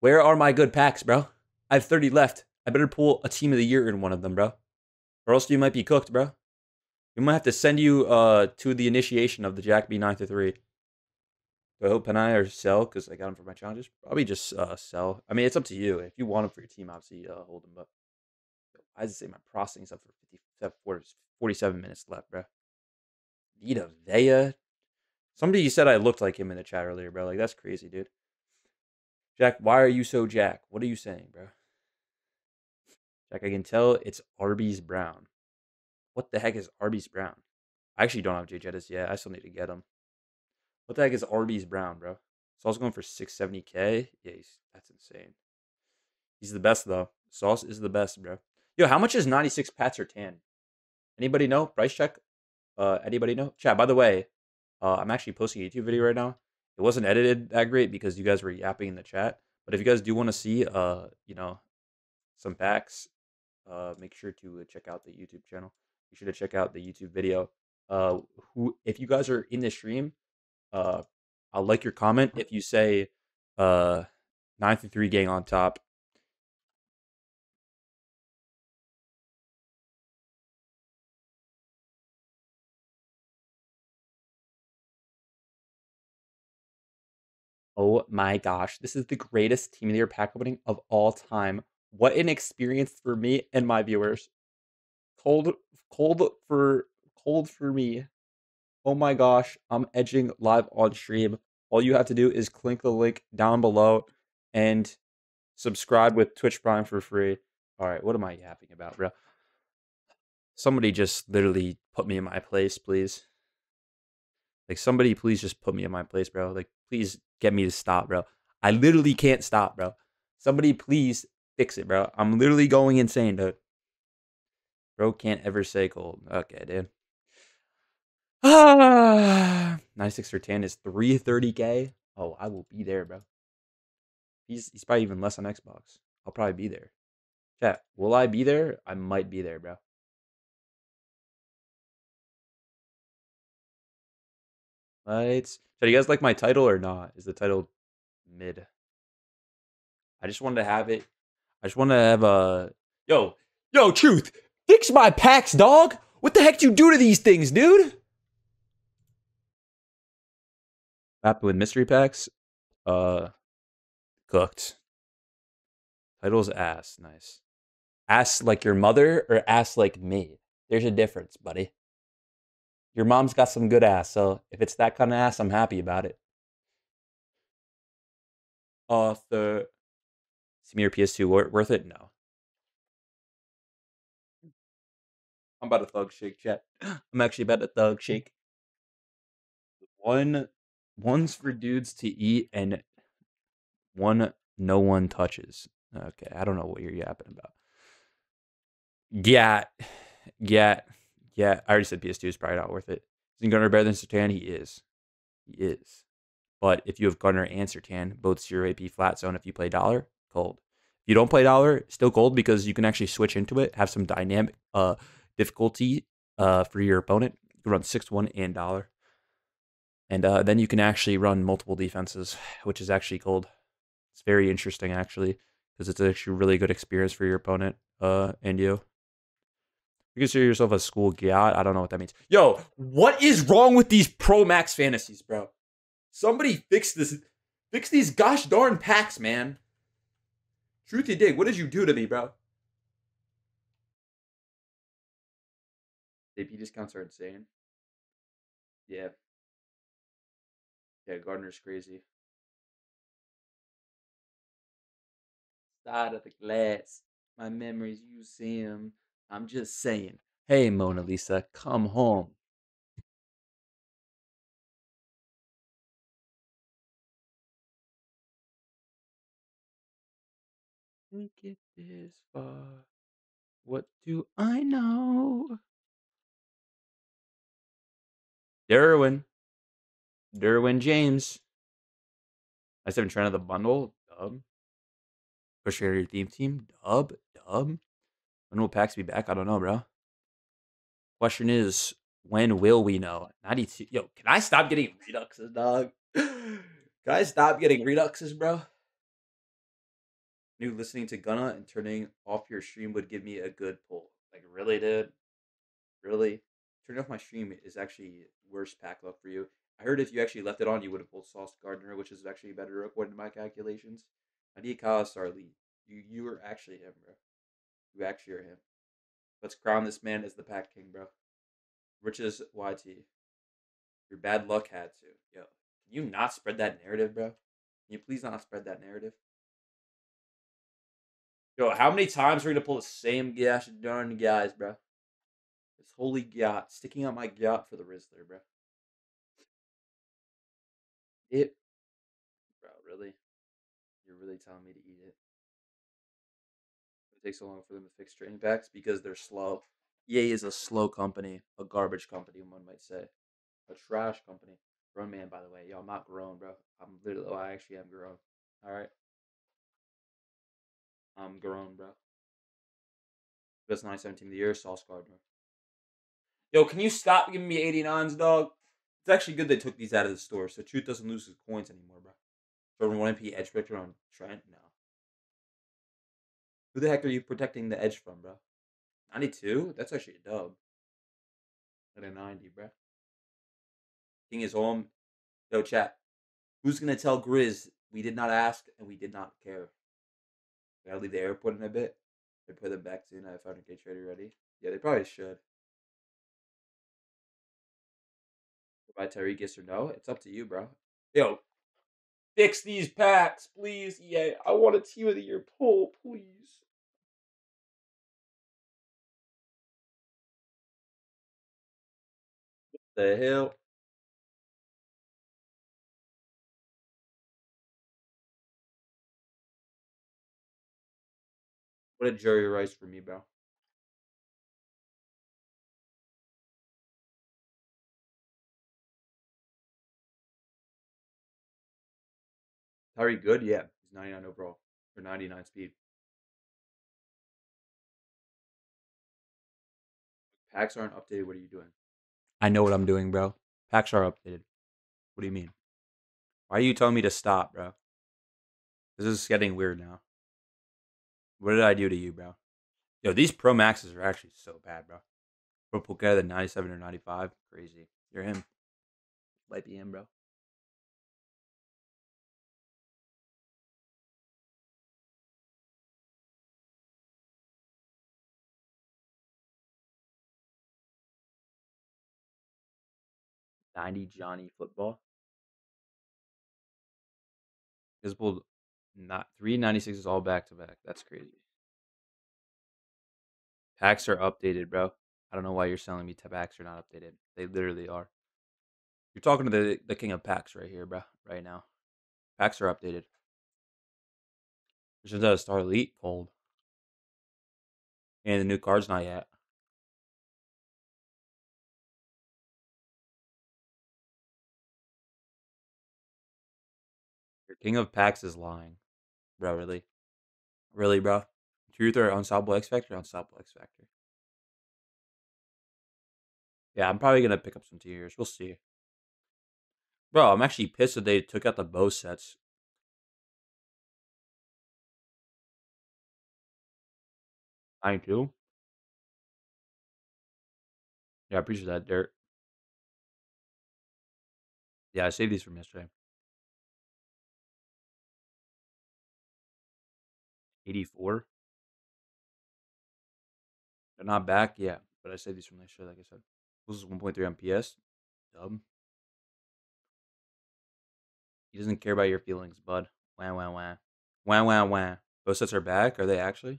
Where are my good packs, bro? I have thirty left. I better pull a Team of the Year in one of them, bro. Or else you might be cooked, bro. We might have to send you uh, to the initiation of the Jack B nine three. Do I hope Panay or sell? Because I got him for my challenges. Probably just uh, sell. I mean, it's up to you. If you want him for your team, obviously uh, hold him up. I just say my processing's up for forty-seven minutes left, bro. Vita Vea. Somebody said I looked like him in the chat earlier, bro. Like, that's crazy, dude. Jack, why are you so Jack? What are you saying, bro? Jack, I can tell it's Arby's Brown. What the heck is Arby's Brown? I actually don't have J Jettis yet. I still need to get him. What the heck is Arby's Brown, bro? Sauce going for six seventy K. Yeah, that's insane. He's the best, though. Sauce is the best, bro. Yo, how much is ninety-six Pat Sertan? Anybody know? Price check? Uh, anybody know? Chat, by the way. Uh, I'm actually posting a YouTube video right now. It wasn't edited that great because you guys were yapping in the chat. But if you guys do want to see, uh, you know, some packs, uh, make sure to check out the YouTube channel. Make sure to check out the YouTube video. Uh, who, if you guys are in this stream, uh, I'll like your comment if you say, uh, nine three gang on top. Oh my gosh, this is the greatest Team of the Year pack opening of all time. What an experience for me and my viewers. Cold, cold for, cold for me. Oh my gosh, I'm edging live on stream. All you have to do is click the link down below and subscribe with Twitch Prime for free. All right, what am I yapping about, bro? Somebody just literally put me in my place, please. Like, somebody please just put me in my place, bro. Like, please get me to stop, bro. I literally can't stop, bro. Somebody please fix it, bro. I'm literally going insane, dude. Bro can't ever say cold. Okay, dude. Ah, ninety-six Sertan is three thirty K. Oh, I will be there, bro. He's, he's probably even less on Xbox. I'll probably be there. Chat, will I be there? I might be there, bro. Lights. So do you guys like my title or not? Is the title mid? I just wanted to have it. I just want to have a... Yo, yo, Truth! Fix my packs, dog! What the heck do you do to these things, dude? Map with mystery packs? Uh, cooked. Title's ass. Nice. Ass like your mother or ass like me? There's a difference, buddy. Your mom's got some good ass, so if it's that kind of ass, I'm happy about it. Author. See me your P S two worth it? No. I'm about to thug shake, chat. I'm actually about to thug shake. One, one's for dudes to eat, and one no one touches. Okay, I don't know what you're yapping about. Yeah, yeah, yeah. I already said P S two is probably not worth it. Isn't Gunner better than Sertan? He is. He is. But if you have Gunner and Sertan, both zero A P flat zone if you play dollar, cold. If you don't play dollar, still cold because you can actually switch into it, have some dynamic... uh. difficulty uh, for your opponent. You can run six one and dollar. And uh, then you can actually run multiple defenses, which is actually cold. It's very interesting, actually, because it's actually a really good experience for your opponent uh, and you. You consider yourself a school god. I don't know what that means. Yo, what is wrong with these Pro Max fantasies, bro? Somebody fix this. Fix these gosh darn packs, man. Truth you dig, what did you do to me, bro? A P discounts are insane. Yeah. Yeah, Gardner's crazy. Side of the glass. My memories, you see them. I'm just saying. Hey, Mona Lisa, come home. Make it this far. What do I know? Derwin. Derwin James. I seven trend of the bundle. Dub. Push your theme team. Dub. Dub. When will Pax be back? I don't know, bro. Question is, when will we know? ninety-two. Yo, can I stop getting reduxes, dog? Can I stop getting reduxes, bro? New listening to Gunna and turning off your stream would give me a good pull. Like, really, dude? Really? Turning off my stream is actually worse pack luck for you. I heard if you actually left it on, you would have pulled Sauce Gardener, which is actually better according to my calculations. I need Kyle Star Elite. You you are actually him, bro. You actually are him. Let's crown this man as the pack king, bro. Riches Y T. Your bad luck had to. Yo, can you not spread that narrative, bro? Can you please not spread that narrative? Yo, how many times are we gonna pull the same gosh darn guys, bro? This holy yacht, sticking out my yacht for the Rizzler, bro. It, bro, really? You're really telling me to eat it? It takes so long for them to fix training packs because they're slow. E A is a slow company, a garbage company, one might say, a trash company. Grown man, by the way, yo, I'm not grown, bro. I'm literally, oh, I actually am grown. All right, I'm grown, bro. Best ninety-seven team of the year, Sauce Gardener. Yo, can you stop giving me eighty-nines, dog? It's actually good they took these out of the store, so Truth doesn't lose his coins anymore, bro. Jordan one M P edge protector on Trent? No. Who the heck are you protecting the edge from, bro? ninety-two? That's actually a dub. At a ninety, bro. King is home. Yo, chat. Who's going to tell Grizz we did not ask and we did not care? Gotta leave the airport in a bit. They put them back soon. I have five hundred K trade already. Yeah, they probably should. By Tyreek, yes or no? It's up to you, bro. Yo, fix these packs, please. Yeah, I want a team of the year poll, please. What the hell? What a Jerry Rice for me, bro. Tyreek good? Yeah. He's ninety-nine overall. Or ninety-nine speed. Packs aren't updated. What are you doing? I know what I'm doing, bro. Packs are updated. What do you mean? Why are you telling me to stop, bro? This is getting weird now. What did I do to you, bro? Yo, these Pro Maxes are actually so bad, bro. Pro Puka, the ninety-seven or ninety-five. Crazy. You're him. Might be him, bro. ninety Johnny football. Visible, not three ninety-six is all back to back. That's crazy. Packs are updated, bro. I don't know why you're selling me packs are not updated. They literally are. You're talking to the, the king of packs right here, bro. Right now. Packs are updated. This is a Star Elite pulled. And the new card's not yet. King of Packs is lying. Bro, really? Really, bro? Truth or Unstoppable X Factor? Unstoppable X Factor. Yeah, I'm probably going to pick up some tiers. We'll see. Bro, I'm actually pissed that they took out the bow sets. ninety-two? Yeah, I appreciate that, Dirt. Yeah, I saved these from yesterday. eighty-four. They're not back yet, but I saved these from last year, like I said. This is one point three M P S. Dumb. He doesn't care about your feelings, bud. Wah, wah, wah. Wah, wah, wah. Both sets are back? Are they actually?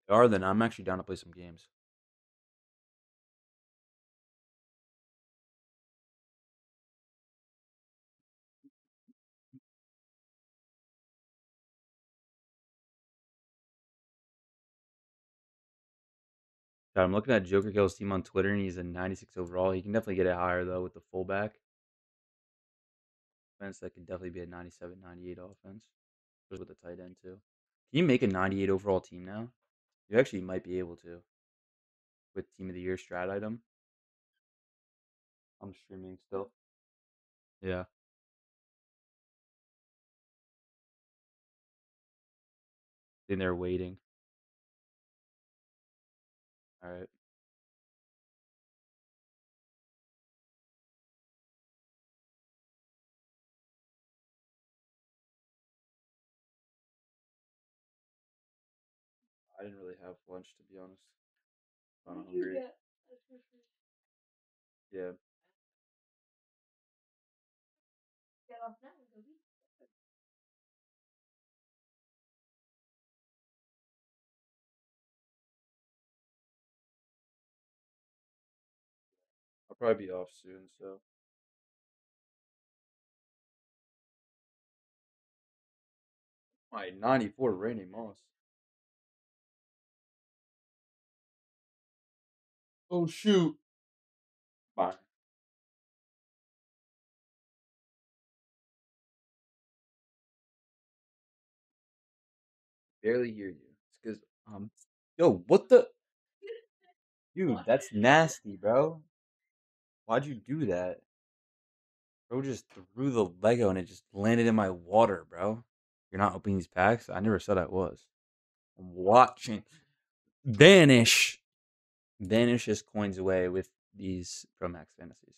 If they are, then I'm actually down to play some games. I'm looking at Joker Kill's team on Twitter, and he's a ninety-six overall. He can definitely get it higher, though, with the fullback. Offense, that can definitely be a ninety-seven ninety-eight offense. Just with the tight end, too. Can you make a ninety-eight overall team now? You actually might be able to. With Team of the Year strat item. I'm streaming still. Yeah. Then they're waiting. All right. I didn't really have lunch, to be honest. I'm hungry. Yeah. I'll probably be off soon, so. My ninety-four Rainy Moss. Oh, shoot. Bye. Barely hear you. It's because, um, yo, what the? Dude, that's nasty, bro. Why'd you do that? Bro just threw the Lego and it just landed in my water, bro. You're not opening these packs? I never said I was. I'm watching. Vanish. Vanish his coins away with these Pro Max Fantasies.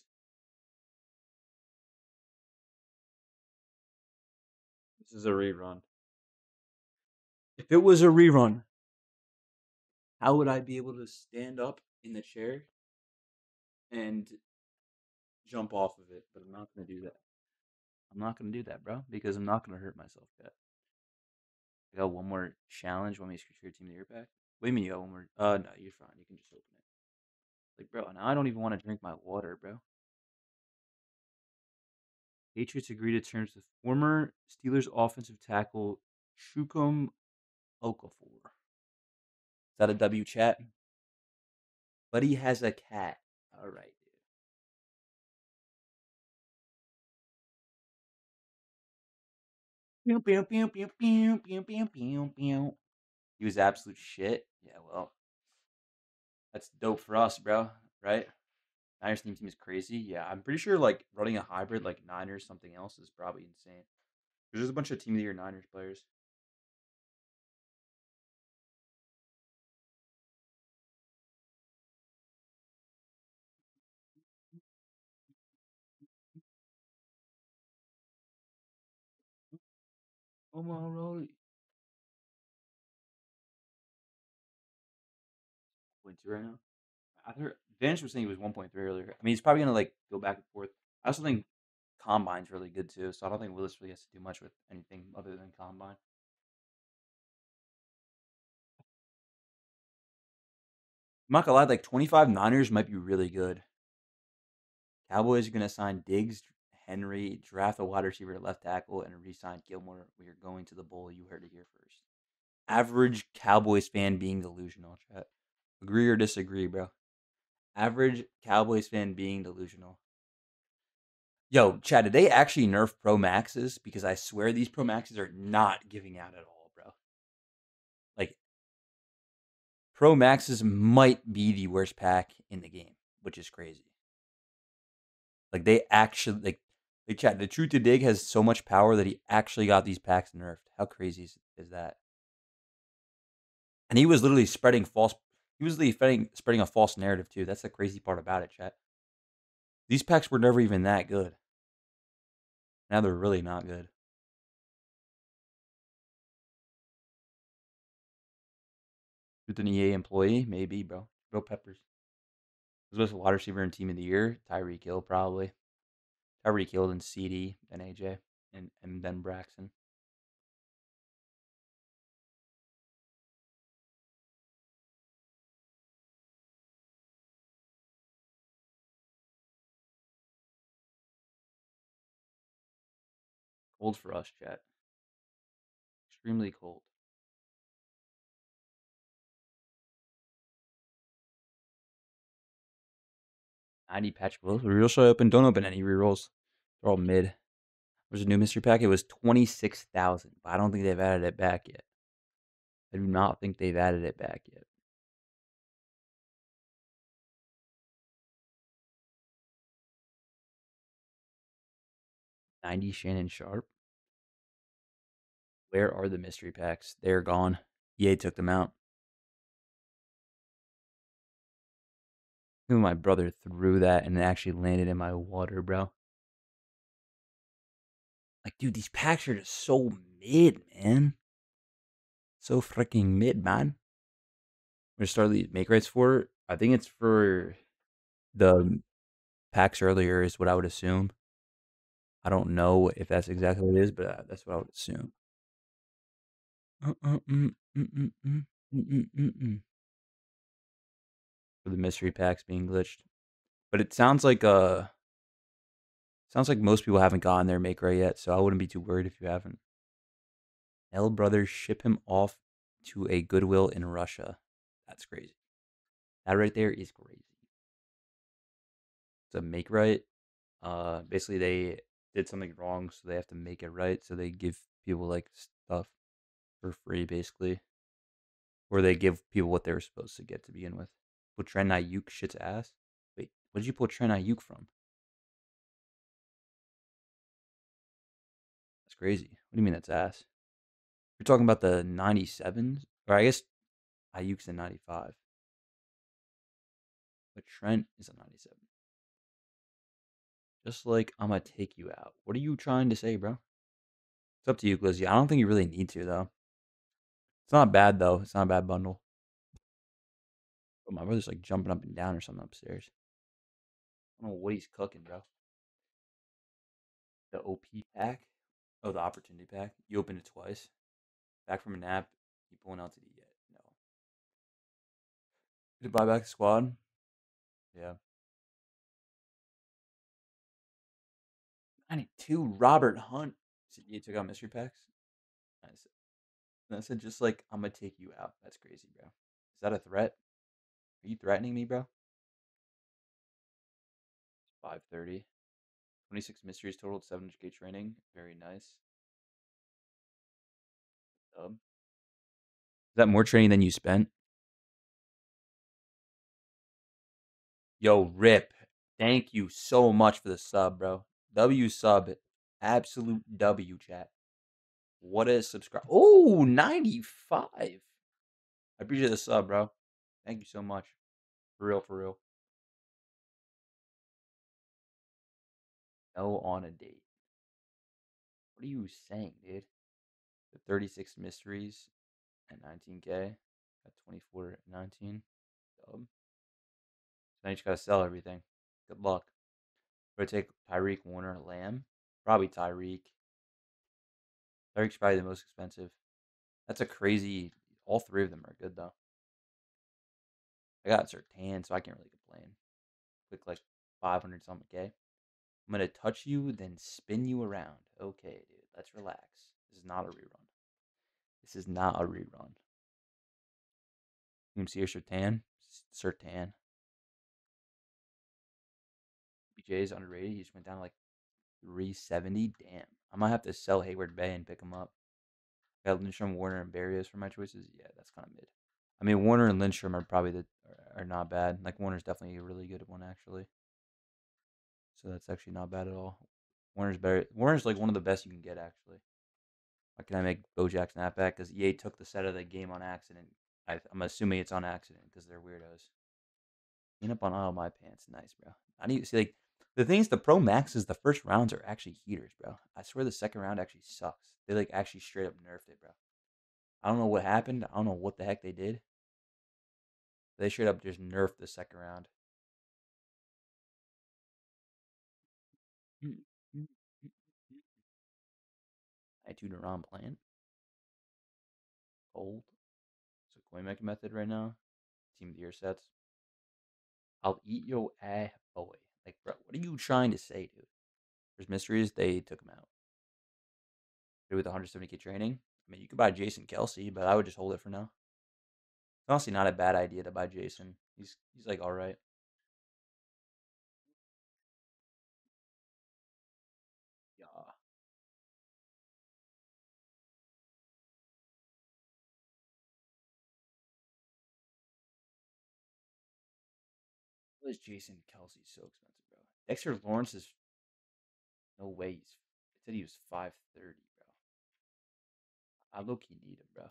This is a rerun. If it was a rerun, how would I be able to stand up in the chair and jump off of it? But I'm not going to do that. I'm not going to do that, bro, because I'm not going to hurt myself yet. I got one more challenge. Want me to screw your team the year back? Wait a minute, you got one more. Uh, no, you're fine. You can just open it. Like, bro, now I don't even want to drink my water, bro. Patriots agree to terms with former Steelers offensive tackle Chukwum Okafor. Is that a W, chat? Buddy has a cat. All right, dude. He was absolute shit. Yeah, well, that's dope for us, bro. Right? Niners team team is crazy. Yeah, I'm pretty sure like running a hybrid like Niners something else is probably insane. Because there's a bunch of team of the year Niners players. Come on, Rolly. Point two right now. I heard Vance was saying he was one point three earlier. I mean, he's probably gonna like go back and forth. I also think Combine's really good too, so I don't think Willis really has to do much with anything other than Combine. I'm not gonna lie, like twenty-five Niners might be really good. Cowboys are gonna sign Diggs. Henry, draft a wide receiver to left tackle, and re-sign Gilmore. We are going to the bowl. You heard it here first. Average Cowboys fan being delusional, chat. Agree or disagree, bro? Average Cowboys fan being delusional. Yo, chat, did they actually nerf Pro Maxes? Because I swear these Pro Maxes are not giving out at all, bro. Like, Pro Maxes might be the worst pack in the game, which is crazy. Like, they actually... like. Hey, chat, the Truth to Dig has so much power that he actually got these packs nerfed. How crazy is, is that? And he was literally spreading false... He was literally spreading, spreading a false narrative, too. That's the crazy part about it, chat. These packs were never even that good. Now they're really not good. With an E A employee? Maybe, bro. Bro Peppers. Was with a wide receiver and team of the year? Tyreek Hill, probably. Tyreek Hill, then C D, then A J, and, and then Braxton. Cold for us, chat. Extremely cold. ninety patch blows. Reroll should I open? Don't open any rerolls. They're all mid. There's a new mystery pack. It was twenty-six thousand, but I don't think they've added it back yet. I do not think they've added it back yet. ninety Shannon Sharp. Where are the mystery packs? They're gone. E A took them out. My brother threw that and it actually landed in my water, bro. Like, dude, these packs are just so mid, man. So freaking mid, man. Where's Star Elite make rates for? I think it's for the packs earlier is what I would assume. I don't know if that's exactly what it is, but that's what I would assume. Uh, uh, mm, mm, mm, mm, mm, mm, mm. The mystery packs being glitched, but it sounds like uh sounds like most people haven't gotten their make right yet, so I wouldn't be too worried if you haven't. L brothers ship him off to a Goodwill in Russia. That's crazy. That right there is crazy. It's a make right. Uh, basically they did something wrong, so they have to make it right. So they give people like stuff for free, basically, or they give people what they were supposed to get to begin with. Pull Trent Iyuk shit's ass. Wait, what did you pull Trent Iyuk from? That's crazy. What do you mean that's ass? You're talking about the ninety-sevens? Or I guess Ayuk's a ninety-five. But Trent is a ninety-seven. Just like I'm going to take you out. What are you trying to say, bro? It's up to you, Glizzy. I don't think you really need to, though. It's not bad, though. It's not a bad bundle. But my brother's like jumping up and down or something upstairs. I don't know what he's cooking, bro. The O P pack. Oh, the opportunity pack. You opened it twice. Back from a nap. You pulling L T D yet? No. Did it buy back the squad? Yeah. ninety-two Robert Hunt. You took out mystery packs? Nice. And I said, just like, I'm going to take you out. That's crazy, bro. Is that a threat? Are you threatening me, bro? five thirty. twenty-six mysteries totaled, seven hundred K training. Very nice. Um, is that more training than you spent? Yo, Rip. Thank you so much for the sub, bro. W sub. Absolute W, chat. What a subscribe. Oh, ninety-five. I appreciate the sub, bro. Thank you so much. For real, for real. No on a date. What are you saying, dude? The thirty-six mysteries at nineteen K. Got twenty-four at nineteen. Dub. Now you just got to sell everything. Good luck. We're going to take Tyreek, Warner, Lamb. Probably Tyreek. Tyreek's probably the most expensive. That's a crazy... All three of them are good, though. I got Sertan, so I can't really complain. Click like five hundred something, okay? I'm going to touch you, then spin you around. Okay, dude. Let's relax. This is not a rerun. This is not a rerun. You can see your Sertan. Sertan. B J is underrated. He just went down to like three seventy. Damn. I might have to sell Hayward Bay and pick him up. Got Lindstrom, Warner, and Barrios for my choices. Yeah, that's kind of mid. I mean, Warner and Lindstrom are probably the are not bad. Like, Warner's definitely a really good one, actually. So that's actually not bad at all. Warner's better. Warner's like one of the best you can get, actually. Why can I make Bo Jackson that back? Because E A took the set of the game on accident. I, I'm assuming it's on accident because they're weirdos. Clean up on all my pants. Nice, bro. I need to see, like, the thing is, the Pro Maxes, the first rounds are actually heaters, bro. I swear the second round actually sucks. They, like, actually straight up nerfed it, bro. I don't know what happened. I don't know what the heck they did. They straight up just nerfed the second round. I tuned around playing. Old. So Playmaker method right now. Team of the Year sets. I'll eat your ass, boy. Like, bro, what are you trying to say, dude? There's mysteries. They took him out. Dude, with one hundred seventy K training. I mean, you could buy Jason Kelsey, but I would just hold it for now. It's honestly not a bad idea to buy Jason. He's he's like all right. Yeah. What is Jason Kelsey so expensive, bro? Dexter Lawrence is no way. He's, it said he was five thirty. I low-key need him, bro.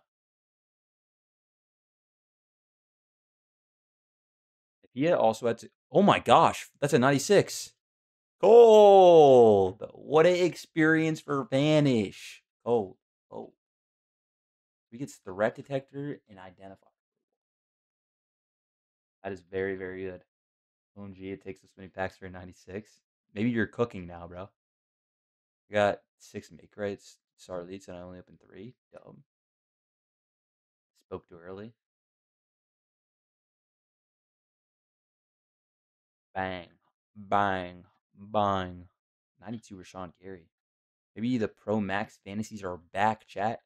If he had also had to... Oh, my gosh. That's a ninety-six. Cold. What an experience for Vanish. Cold. Cold. He gets threat detector and identifier. That is very, very good. O M G, it takes this many packs for a ninety-six. Maybe you're cooking now, bro. You got six make rates. Star Elite, and I only opened three. Dumb. Spoke too early. Bang. Bang. Bang. ninety-two Rashawn Gary. Maybe the Pro Max Fantasies are back, chat.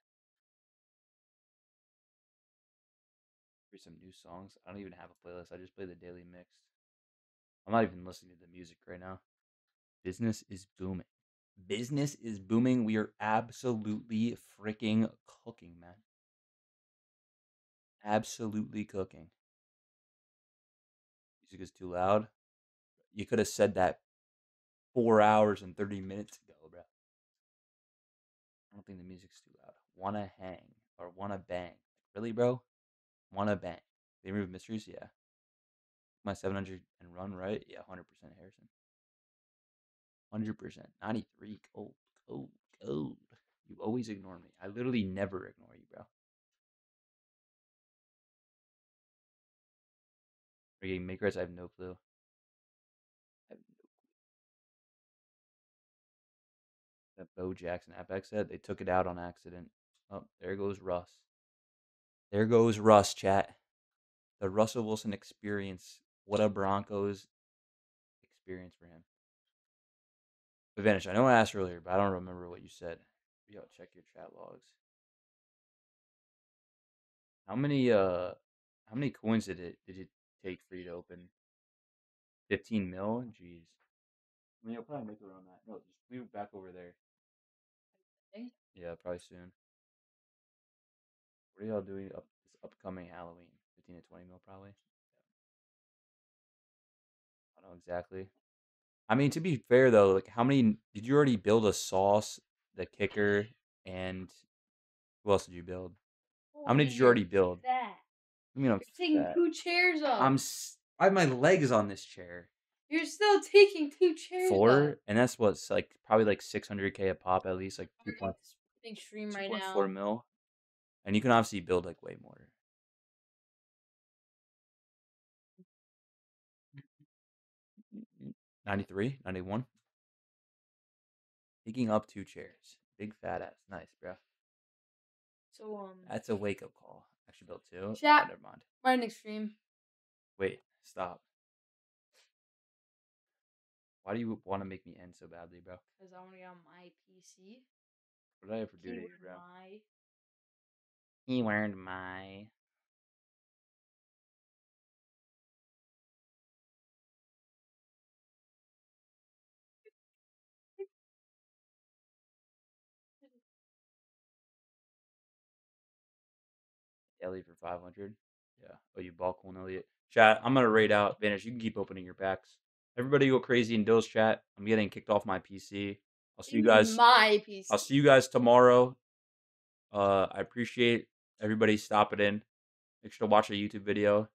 Here's some new songs. I don't even have a playlist. I just play the Daily Mix. I'm not even listening to the music right now. Business is booming. Business is booming. We are absolutely freaking cooking, man. Absolutely cooking. Music is too loud. You could have said that four hours and thirty minutes ago, bro. I don't think the music's too loud. Wanna hang or wanna bang? Really, bro? Wanna bang? They remove mysteries, yeah. My seven hundred and run right, yeah, hundred percent Harrison. one hundred percent. ninety-three. Cold. Cold. Cold. You always ignore me. I literally never ignore you, bro. We're getting make rights. I have no clue. I have no clue. That Bo Jackson Apex said they took it out on accident. Oh, there goes Russ. There goes Russ, chat. The Russell Wilson experience. What a Broncos experience for him. Advantage. I know I asked earlier, but I don't remember what you said. Yo, check your chat logs. How many uh how many coins did it did it take for you to open? Fifteen mil? Jeez. I mean, I'll probably make it around that. No, just leave it back over there. Yeah, probably soon. What are y'all doing up this upcoming Halloween? Fifteen to twenty mil probably. I don't know exactly. I mean, to be fair though, like how many did you already build a sauce, the kicker, and who else did you build? Oh, how many did you already build? That. I mean, I'm You're taking fat. two chairs off. I'm I have my legs on this chair. You're still taking two chairs. Four, off. And that's what's like probably like six hundred k a pop at least, like two point big stream right now. Four mil, and you can obviously build like way more. ninety-three, ninety-one. Picking up two chairs. Big fat ass. Nice, bro. So, um. That's a wake up call. Actually, built two. Chat. Never mind. We're in extreme. Wait, stop. Why do you want to make me end so badly, bro? Because I want to get on my P C. What did I ever do to you, bro? My... He wearing my. Elliot for five hundred. Yeah. Oh, you balk one, Elliot. Chat, I'm going to raid out. Vanish, you can keep opening your packs. Everybody go crazy in Dill's chat. I'm getting kicked off my P C. I'll see you guys. My P C. I'll see you guys tomorrow. Uh, I appreciate everybody stopping in. Make sure to watch a YouTube video.